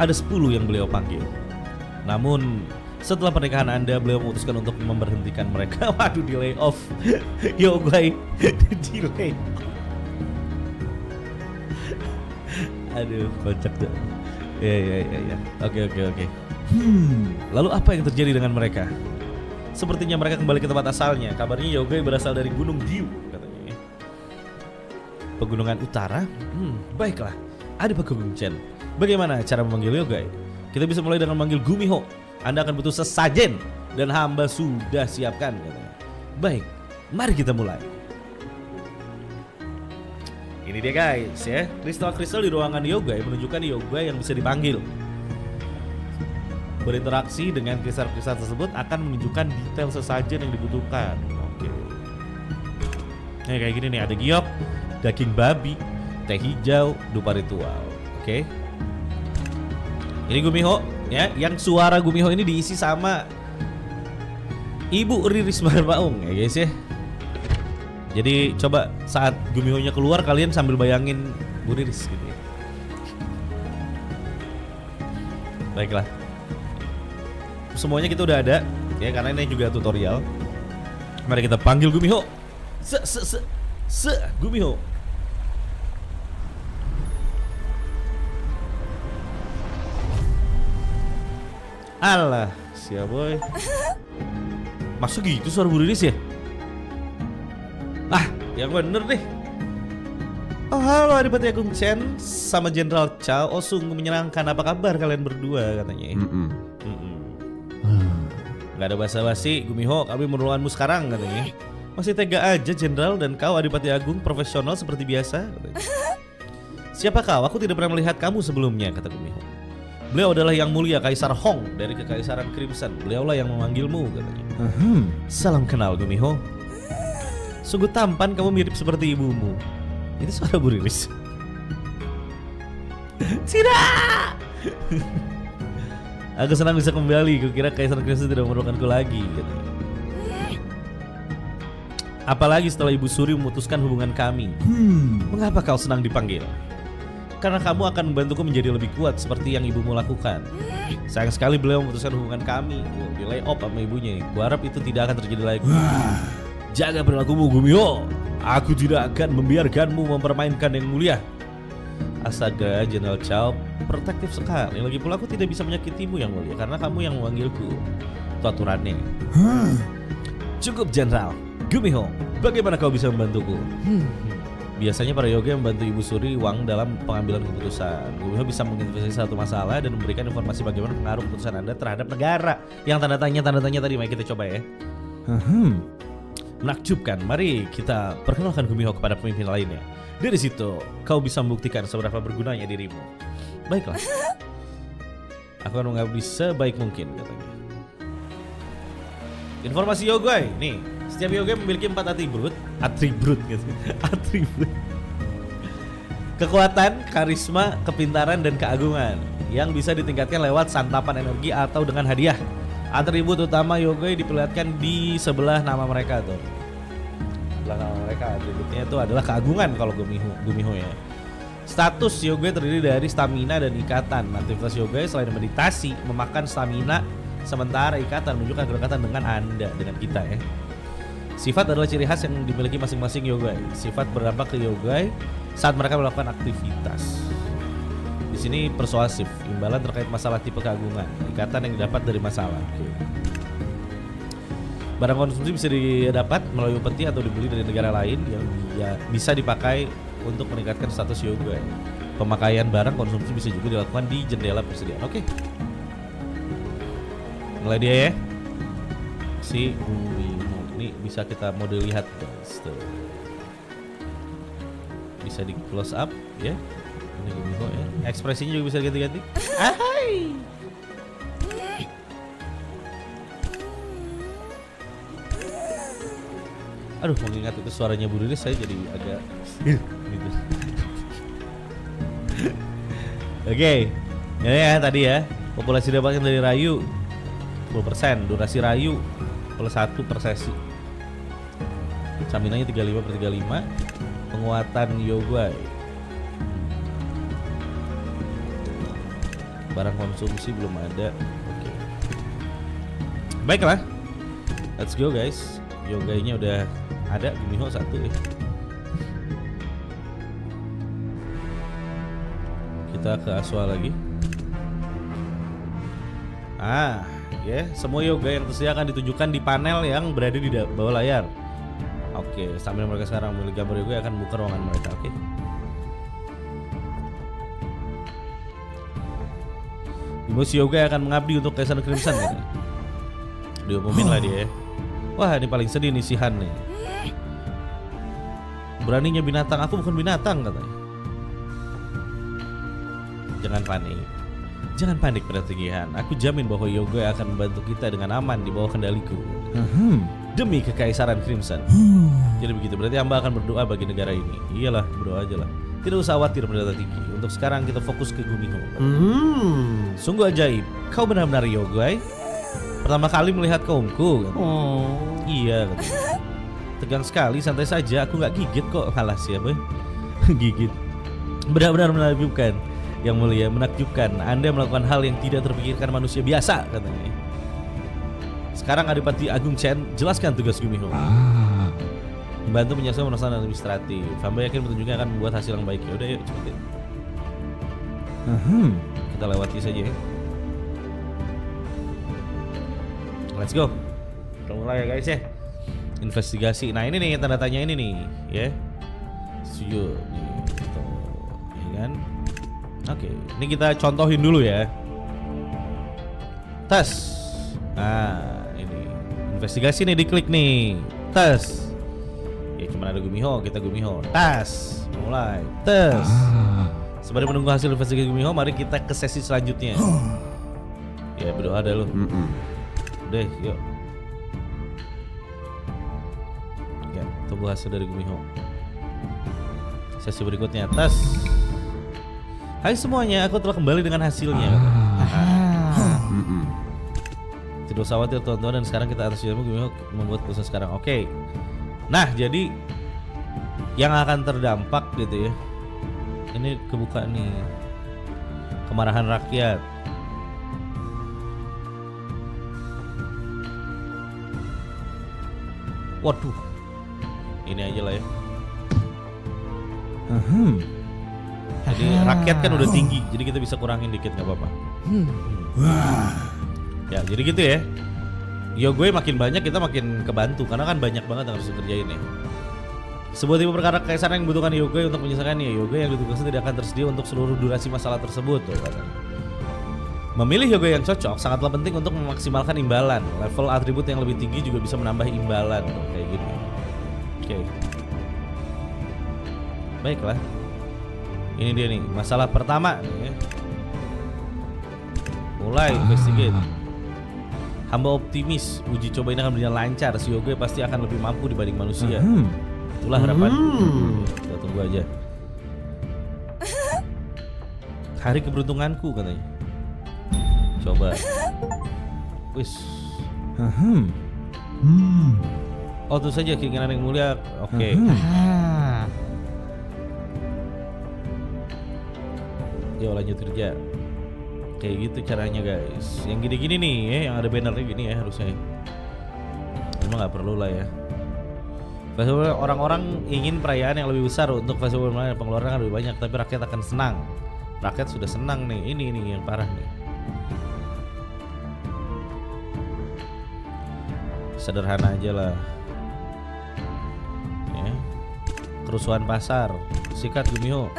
Ada 10 yang beliau panggil. Namun, setelah pernikahan Anda, beliau memutuskan untuk memberhentikan mereka. Waduh, di lay off. Yogai, di lay off. Aduh, kocak dong. Ya. Oke. Lalu apa yang terjadi dengan mereka? Sepertinya mereka kembali ke tempat asalnya. Kabarnya Yogai berasal dari Gunung Jiu, katanya. Pegunungan Utara? Baiklah. Adipati Agung Chen, bagaimana cara memanggil Yogai? Kita bisa mulai dengan memanggil Gumiho. Anda akan butuh sesajen dan hamba sudah siapkan, katanya. Baik, mari kita mulai. Ini dia guys ya. Kristal-kristal di ruangan Yogai menunjukkan Yogai yang bisa dipanggil. Berinteraksi dengan kristal-kristal tersebut akan menunjukkan detail sesajen yang dibutuhkan. Oke. Nah, kayak gini nih, ada giok, daging babi, teh hijau, dupa ritual. Oke. Ini Gumiho ya, yang suara Gumiho ini diisi sama Ibu Riris Marpaung ya guys ya. Jadi coba saat Gumiho-nya keluar kalian sambil bayangin Bu Riris gitu ya. Baiklah. Semuanya kita udah ada ya, karena ini juga tutorial. Mari kita panggil Gumiho. Gumiho. Allah, siap boy. Masuk gitu suara Bu Riris ya? Ah, yang bener deh. Oh halo Adipati Agung Chen sama Jenderal Chow. Oh sungguh menyenangkan, apa kabar kalian berdua, katanya. Gak ada basa-basi, Gumiho, kami memerlukanmu sekarang, katanya. Masih tega aja Jenderal, dan kau Adipati Agung profesional seperti biasa, katanya. Siapa kau? Aku tidak pernah melihat kamu sebelumnya, kata Gumiho. Beliau adalah yang mulia Kaisar Hong dari Kekaisaran Crimson. Beliaulah yang memanggilmu, katanya. Salam kenal Gumiho. Sungguh tampan, kamu mirip seperti ibumu. Itu suara Bu Riris. Tidak. Aku senang bisa kembali, kukira Kaisar Crimson tidak memerlukanku lagi, gitu. Apalagi setelah Ibu Suri memutuskan hubungan kami. Mengapa kau senang dipanggil? Karena kamu akan membantuku menjadi lebih kuat seperti yang ibumu lakukan. Sayang sekali beliau memutuskan hubungan kami. Di lay off sama ibunya. Gua harap itu tidak akan terjadi lagi. Jaga perilakumu Gumiho. Aku tidak akan membiarkanmu mempermainkan yang mulia. Astaga, Jenderal Chow protektif sekali. Lagi pula aku tidak bisa menyakitimu yang mulia karena kamu yang memanggilku. Itu aturannya. Cukup Jenderal. Gumiho, bagaimana kau bisa membantuku? Biasanya para yoga membantu Ibu Suri Wang dalam pengambilan keputusan. Gumiho bisa menginvestigasi satu masalah dan memberikan informasi bagaimana pengaruh keputusan Anda terhadap negara. Yang tanda tanya tadi, mari kita coba ya. Menakjubkan. Mari kita perkenalkan Gumiho kepada pemimpin lainnya. Dari situ, kau bisa membuktikan seberapa bergunanya dirimu. Baiklah, Aku akan mengabdi sebaik mungkin, katanya. Informasi Yaoguai, nih, setiap Yaoguai memiliki 4 atribut. Atribut. Kekuatan, karisma, kepintaran, dan keagungan yang bisa ditingkatkan lewat santapan energi atau dengan hadiah. Atribut utama Yaoguai diperlihatkan di sebelah nama mereka tuh. Sebelah nama mereka atributnya itu adalah keagungan kalau Gumiho ya. Status Yaoguai terdiri dari stamina dan ikatan. Aktivitas Yaoguai selain meditasi memakan stamina, sementara ikatan menunjukkan kedekatan dengan Anda, dengan kita ya. Sifat adalah ciri khas yang dimiliki masing-masing Yaoguai. Sifat berdampak ke Yaoguai saat mereka melakukan aktivitas. Di sini persuasif, imbalan terkait masalah tipe keagungan, ikatan yang didapat dari masalah. Okay. Barang konsumsi bisa didapat melalui peti atau dibeli dari negara lain yang bisa dipakai untuk meningkatkan status Yaoguai. Pemakaian barang konsumsi bisa juga dilakukan di jendela persediaan. Oke. Okay. Mulai dia ya. Si Gumiho ini bisa kita mode lihat guys. Tuh. Bisa di close up ya. Ini Gumiho ya. Ekspresinya juga bisa ganti-ganti. Ahai. Aduh, mengingat itu suaranya Bu Riris saya jadi agak gitu. Oke. Ya tadi ya. Populasi dapatkan dari Rayu 10%, durasi rayu plus 1 per sesi. Staminanya 35/35. Penguatan Yaoguai. Barang konsumsi belum ada. Oke. Okay. Baiklah. Let's go guys. Yaoguai-nya udah ada, Gumiho 1 ya. Kita ke Asua lagi. Ah. Ya, semua Yaoguai yang tersedia akan ditunjukkan di panel yang berada di bawah layar. Oke, sambil mereka sekarang memilih gambar Yaoguai akan buka ruangan mereka. Oke. Emosi Yaoguai akan mengabdi untuk Kaisar Crimson. Kan? Diumumin lah dia. Wah, ini paling sedih nih si Han nih. Beraninya binatang, aku bukan binatang katanya. Jangan panik. Jangan panik pada tinggihan. Aku jamin bahwa Yaoguai akan membantu kita dengan aman di bawah kendaliku. Demi kekaisaran Crimson. Jadi begitu, berarti hamba akan berdoa bagi negara ini. Iyalah, berdoa aja lah. Tidak usah khawatir Pendeta Tinggi. Untuk sekarang kita fokus ke Gumiho. Sungguh ajaib. Kau benar-benar Yaoguai. Pertama kali melihat kaumku. Oh. Iya. Katanya. Tegang sekali, santai saja. Aku nggak gigit kok. Alas ya, boy. Gigit. Benar-benar menakjubkan. Yang mulia, menakjubkan. Anda melakukan hal yang tidak terpikirkan manusia biasa, katanya. Sekarang Adipati Agung Chen, jelaskan tugas Gumiho. Membantu menyelesaikan masalah administratif. Hamba yakin petunjuknya akan membuat hasil yang baik. Yaudah, yuk cepetin. Kita lewati saja ya. Let's go. Kita mulai ya guys ya. Investigasi. Nah ini nih tanda tanya ini nih, ya. Studio nih, gitu. Ya kan? Oke, ini kita contohin dulu ya. Tes. Nah, ini investigasi nih, diklik nih. Tes. Ya cuma ada Gumiho, kita Gumiho. Tes. Mulai. Tes. Sembari menunggu hasil investigasi Gumiho, mari kita ke sesi selanjutnya. Ya berdoa dah lu. Udah, yuk. Ya, tunggu hasil dari Gumiho. Sesi berikutnya, tes. Hai semuanya, aku telah kembali dengan hasilnya. Tidak usah khawatir tuan-tuan, dan sekarang kita atas ilmu Gumiho membuat pusat sekarang. Oke. Nah, jadi yang akan terdampak gitu ya. Ini kebuka nih. Kemarahan rakyat. Waduh. Ini aja lah ya. Jadi rakyat kan udah tinggi, jadi kita bisa kurangin dikit nggak apa-apa. Ya jadi gitu ya. Yaoguai makin banyak kita makin kebantu karena kan banyak banget yang harus dikerjain ya. Sebuah tipe perkara kekaisaran yang membutuhkan Yaoguai untuk menyelesaikannya. Yaoguai yang ditugaskan tidak akan tersedia untuk seluruh durasi masalah tersebut. Tuh, katanya. Memilih Yaoguai yang cocok sangatlah penting untuk memaksimalkan imbalan. Level atribut yang lebih tinggi juga bisa menambah imbalan tuh, kayak gitu. Oke, baiklah. Ini dia nih, masalah pertama nih ya. Mulai investigate. Hamba optimis uji coba ini akan berjalan lancar. Si Yogai pasti akan lebih mampu dibanding manusia. Itulah harapan. Kita tunggu aja. Hari keberuntunganku katanya. Coba. Wis. Oh, tentu saja keinginan yang mulia. Oke. Yo, lanjut kerja. Kayak gitu caranya guys. Yang gini-gini nih ya, yang ada bannernya gini ya harusnya. Cuma nggak perlu lah ya. Orang-orang ingin perayaan yang lebih besar untuk festival pengeluaran akan lebih banyak, tapi rakyat akan senang. Rakyat sudah senang nih. Ini yang parah nih. Sederhana aja lah. Ya. Kerusuhan pasar, sikat Gumiho.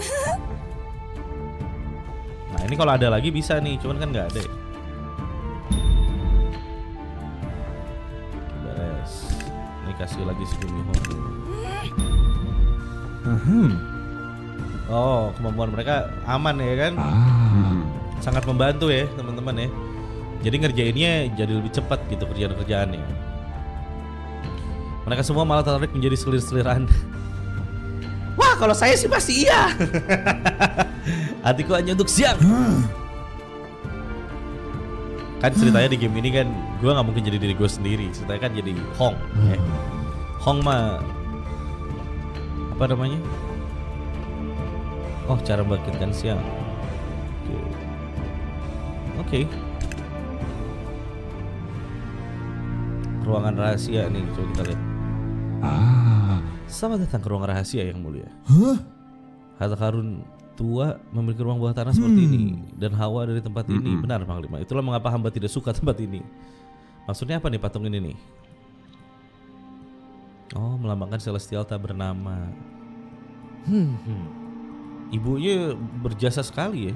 Nah ini kalau ada lagi bisa nih, cuman kan nggak ada. Beres. Ini kasih lagi si Gumiho. Oh kemampuan mereka aman ya kan? Sangat membantu ya teman-teman ya. Jadi ngerjainnya jadi lebih cepat gitu kerjaan-kerjaannya. Mereka semua malah tertarik menjadi selir-selir Anda. Wah kalau saya sih pasti iya. Hatiku hanya untuk Xiang. Kan ceritanya di game ini kan gue gak mungkin jadi diri gue sendiri. Ceritanya kan jadi Hong ya. Hong mah apa namanya? Oh cara membangkitkan Xiang. Oke. Ruangan rahasia nih, coba kita lihat. Selamat datang ke ruang rahasia yang mulia. Harta karun tua memiliki ruang bawah tanah seperti ini dan hawa dari tempat ini benar Panglima. Itulah mengapa hamba tidak suka tempat ini. Maksudnya apa nih patung ini nih? Oh, melambangkan celestial tak bernama. Ibunya berjasa sekali ya.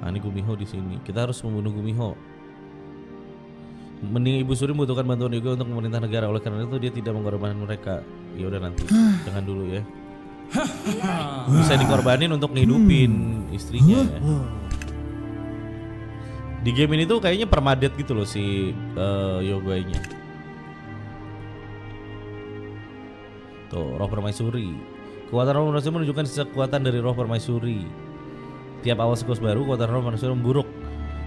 Nah, ini Gumiho di sini. Kita harus membunuh Gumiho. Mending Ibu Suri membutuhkan bantuan juga untuk pemerintah negara. Oleh karena itu dia tidak mengorbankan mereka. Ya udah nanti, jangan dulu ya. Bisa dikorbanin untuk ngehidupin istrinya. Di game ini tuh kayaknya permadet gitu loh si Yaoguai-nya. Tuh, roh permaisuri. Kekuatan roh permaisuri menunjukkan sisa kekuatan dari roh permaisuri. Tiap awal siklus baru kekuatan roh permaisuri memburuk.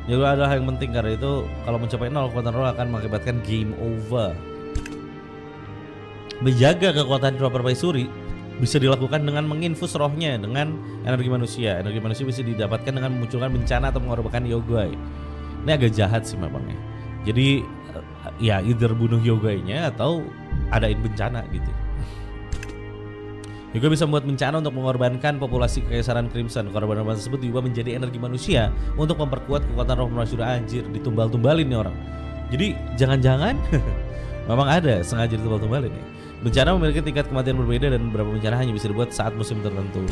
Jadi adalah yang penting karena itu kalau mencapai 0 kekuatan roh akan mengakibatkan game over. Menjaga kekuatan roh permaisuri bisa dilakukan dengan menginfus rohnya dengan energi manusia. Energi manusia bisa didapatkan dengan memunculkan bencana atau mengorbankan Yaoguai. Ini agak jahat sih memangnya. Jadi ya either bunuh Yaoguai-nya atau adain bencana gitu. Juga bisa membuat bencana untuk mengorbankan populasi kekaisaran Crimson. Korban-korban tersebut diubah menjadi energi manusia untuk memperkuat kekuatan roh manusia. Anjir, ditumbal-tumbalin nih orang. Jadi jangan-jangan memang ada sengaja ditumbal-tumbalin ya. Bencana memiliki tingkat kematian berbeda dan beberapa bencana hanya bisa dibuat saat musim tertentu.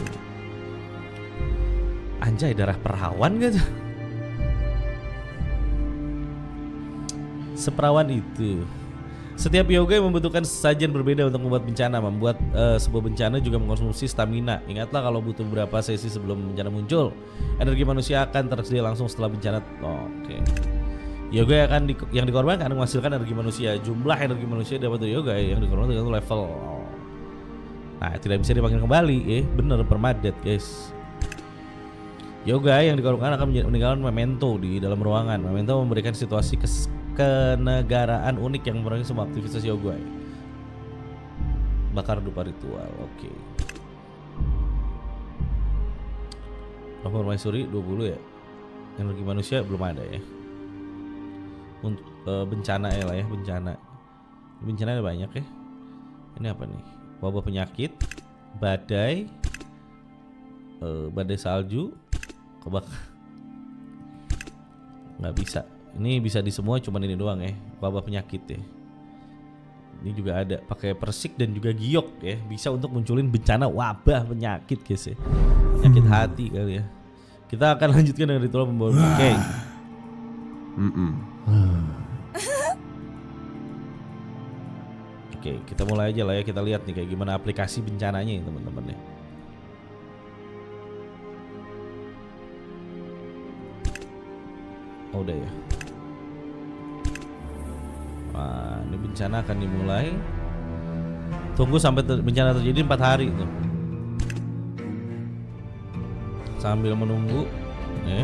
Anjay, darah perawan gak tuh? Seperawan itu. Setiap Yaoguai membutuhkan sajian berbeda untuk membuat bencana. Membuat sebuah bencana juga mengkonsumsi stamina. Ingatlah kalau butuh beberapa sesi sebelum bencana muncul. Energi manusia akan tersedia langsung setelah bencana. Oke. Yaoguai akan yang dikorbankan menghasilkan energi manusia. Jumlah energi manusia dapat dari Yaoguai yang dikorbankan tergantung level. Nah, tidak bisa dipanggil kembali, bener permadet, guys. Yaoguai yang dikorbankan akan meninggalkan memento di dalam ruangan. Memento memberikan situasi kenegaraan unik yang memerangi semua aktivitas Yaoguai. Bakar dupa ritual. Oke. Nomor Maisuri 20 ya. Energi manusia belum ada ya. Untuk bencana ya lah ya, bencana. Bencana ada banyak ya. Ini apa nih? Wabah penyakit, badai, badai salju, kebakaran. Nggak bisa. Ini bisa di semua, cuman ini doang ya. Wabah penyakit ya. Ini juga ada pakai persik dan juga giok ya. Bisa untuk munculin bencana wabah penyakit guys ya. Penyakit hati kali ya. Kita akan lanjutkan dengan ritual pembawa. Oke. Oke, kita mulai aja lah ya. Kita lihat nih kayak gimana aplikasi bencananya ya teman-teman ya. Oh, udah ya. Nah, ini bencana akan dimulai. Tunggu sampai bencana terjadi 4 hari itu. Sambil menunggu, ya,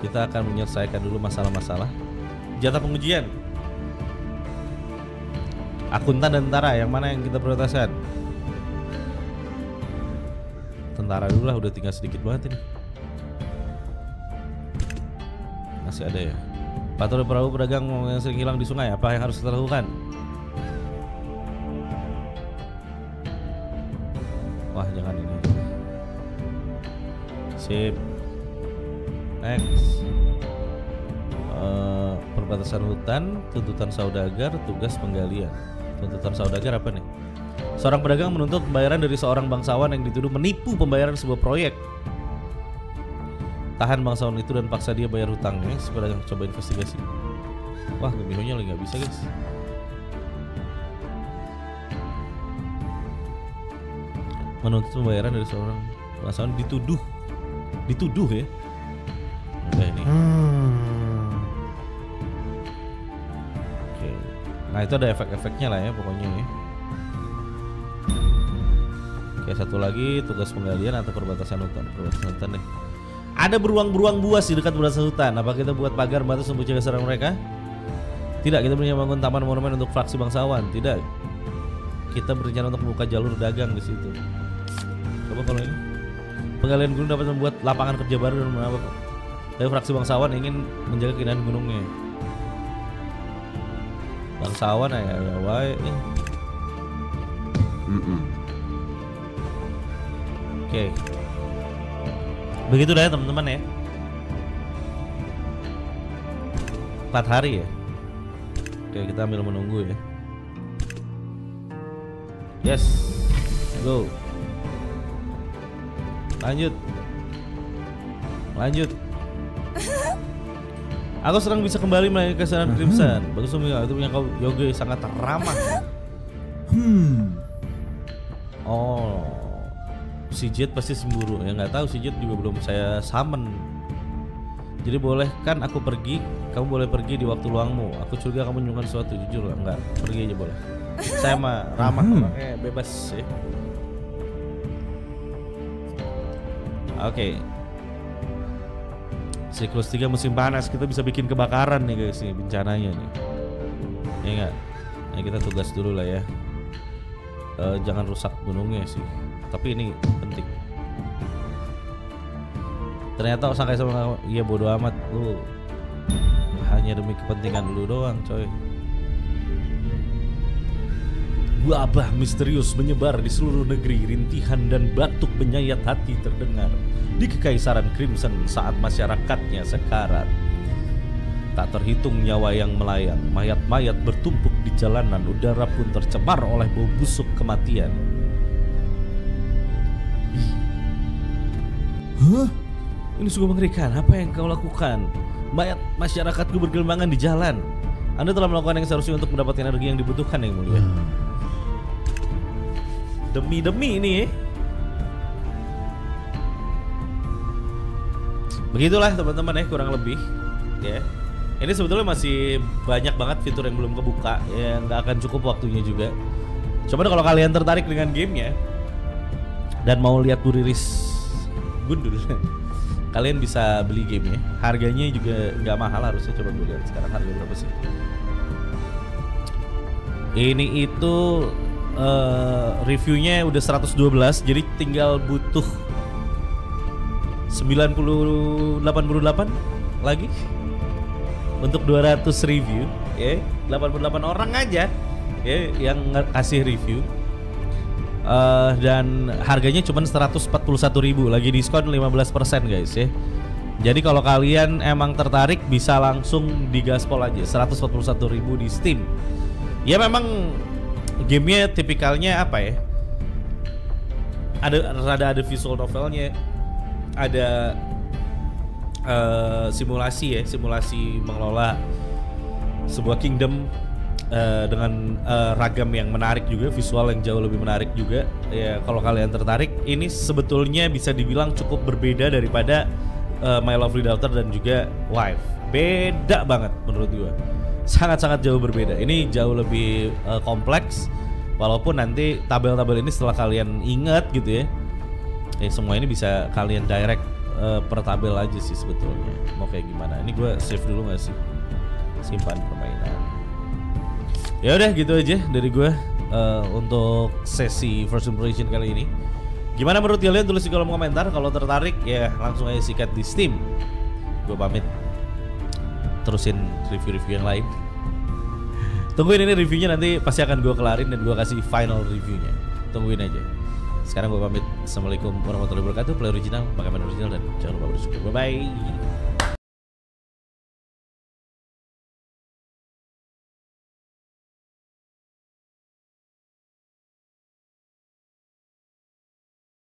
kita akan menyelesaikan dulu masalah-masalah. Jatah pengujian. Akuntan dan tentara, yang mana yang kita prioritaskan? Tentara dulu lah, udah tinggal sedikit banget ini. Masih ada ya. Patroli perahu pedagang yang sering hilang di sungai, apa yang harus kita lakukan? Wah, jangan ini. Sip. Next. Perbatasan hutan, tuntutan saudagar, tugas penggalian. Tuntutan saudagar apa nih? Seorang pedagang menuntut pembayaran dari seorang bangsawan yang dituduh menipu pembayaran sebuah proyek. Tahan bangsawan itu dan paksa dia bayar hutangnya. Seperti yang coba investigasi. Wah, Gumiho-nya lagi nggak bisa, guys. Menuntut pembayaran dari seorang bangsawan dituduh. Dituduh ya. Udah ini. Oke. Nah, itu ada efek-efeknya lah ya pokoknya ya. Oke, satu lagi tugas penggalian atau perbatasan hutan. Perbatasan hutan deh. Ada beruang-beruang buas di dekat perbatasan hutan. Apa kita buat pagar batas untuk mencegah serangan mereka? Tidak, kita berencana bangun taman monumen untuk fraksi bangsawan. Tidak, kita berencana untuk membuka jalur dagang di situ. Coba kalau ini penggalian gunung dapat membuat lapangan kerja baru dan menambah. Tapi fraksi bangsawan ingin menjaga keindahan gunungnya. Bangsawan ya, Yaoguai. Oke. Begitu dah ya teman-teman ya. 4 hari ya. Oke, kita ambil menunggu ya. Yes. Go. Lanjut. Lanjut. Aku senang bisa kembali melayani kesan Crimson. Bagus semua itu punya kau Yogi, sangat ramah. Oh. Si Jet pasti semburu ya, nggak tahu si Jet juga belum saya summon. Jadi boleh kan aku pergi? Kamu boleh pergi di waktu luangmu. Aku curiga kamu nyungkan sesuatu, jujur enggak? Pergi aja boleh. Saya mah ramah orangnya, bebas ya. Oke. Siklus 3 musim panas, kita bisa bikin kebakaran nih guys nih bencananya nih. Ya enggak? Nah, kita tugas dulu lah ya. Jangan rusak gunungnya sih. Tapi ini penting. Ternyata usah kayak sama iya bodo amat lu. Hanya demi kepentingan lu doang, coy. Wabah misterius menyebar di seluruh negeri, rintihan dan batuk penyayat hati terdengar di Kekaisaran Crimson saat masyarakatnya sekarat. Tak terhitung nyawa yang melayang, mayat-mayat bertumpuk di jalanan, udara pun tercemar oleh bau busuk kematian. Hah? Ini sungguh mengerikan. Apa yang kau lakukan? Mayat masyarakatku bergelimpangan di jalan. Anda telah melakukan yang seharusnya untuk mendapatkan energi yang dibutuhkan, yang mulia. Demi-demi ini. Begitulah teman-teman ya, kurang lebih ya. Ini sebetulnya masih banyak banget fitur yang belum kebuka, yang nggak akan cukup waktunya juga. Coba kalau kalian tertarik dengan gamenya dan mau lihat Bu Riris gundul, kalian bisa beli gamenya. Harganya juga nggak mahal harusnya. Coba gue lihat sekarang harga berapa sih. Ini itu reviewnya udah 112, jadi tinggal butuh 988 lagi untuk 200 review ya. 88 orang aja ya yang kasih review. Dan harganya cuma 141.000, lagi diskon 15% guys ya. Jadi kalau kalian emang tertarik bisa langsung digaspol aja 141.000 di Steam. Ya memang gamenya tipikalnya apa ya? Ada visual novelnya, ada simulasi ya, simulasi mengelola sebuah kingdom. Dengan ragam yang menarik juga, visual yang jauh lebih menarik juga. Ya, kalau kalian tertarik, ini sebetulnya bisa dibilang cukup berbeda daripada My Lovely Daughter dan juga Wife. Beda banget menurut gue. Sangat-sangat jauh berbeda. Ini jauh lebih kompleks. Walaupun nanti tabel-tabel ini setelah kalian ingat gitu ya, semua ini bisa kalian direct per tabel aja sih sebetulnya. Mau kayak gimana? Ini gue save dulu gak sih? Simpan permainan. Ya udah gitu aja dari gue untuk sesi first impression kali ini. Gimana menurut kalian? Tulis di kolom komentar. Kalau tertarik ya langsung aja sikat di Steam. Gue pamit. Terusin review-review yang lain. Tungguin ini reviewnya, nanti pasti akan gue kelarin dan gue kasih final reviewnya. Tungguin aja. Sekarang gue pamit. Assalamualaikum warahmatullahi wabarakatuh. Play original, pakai main original, dan jangan lupa bersyukur. Bye-bye.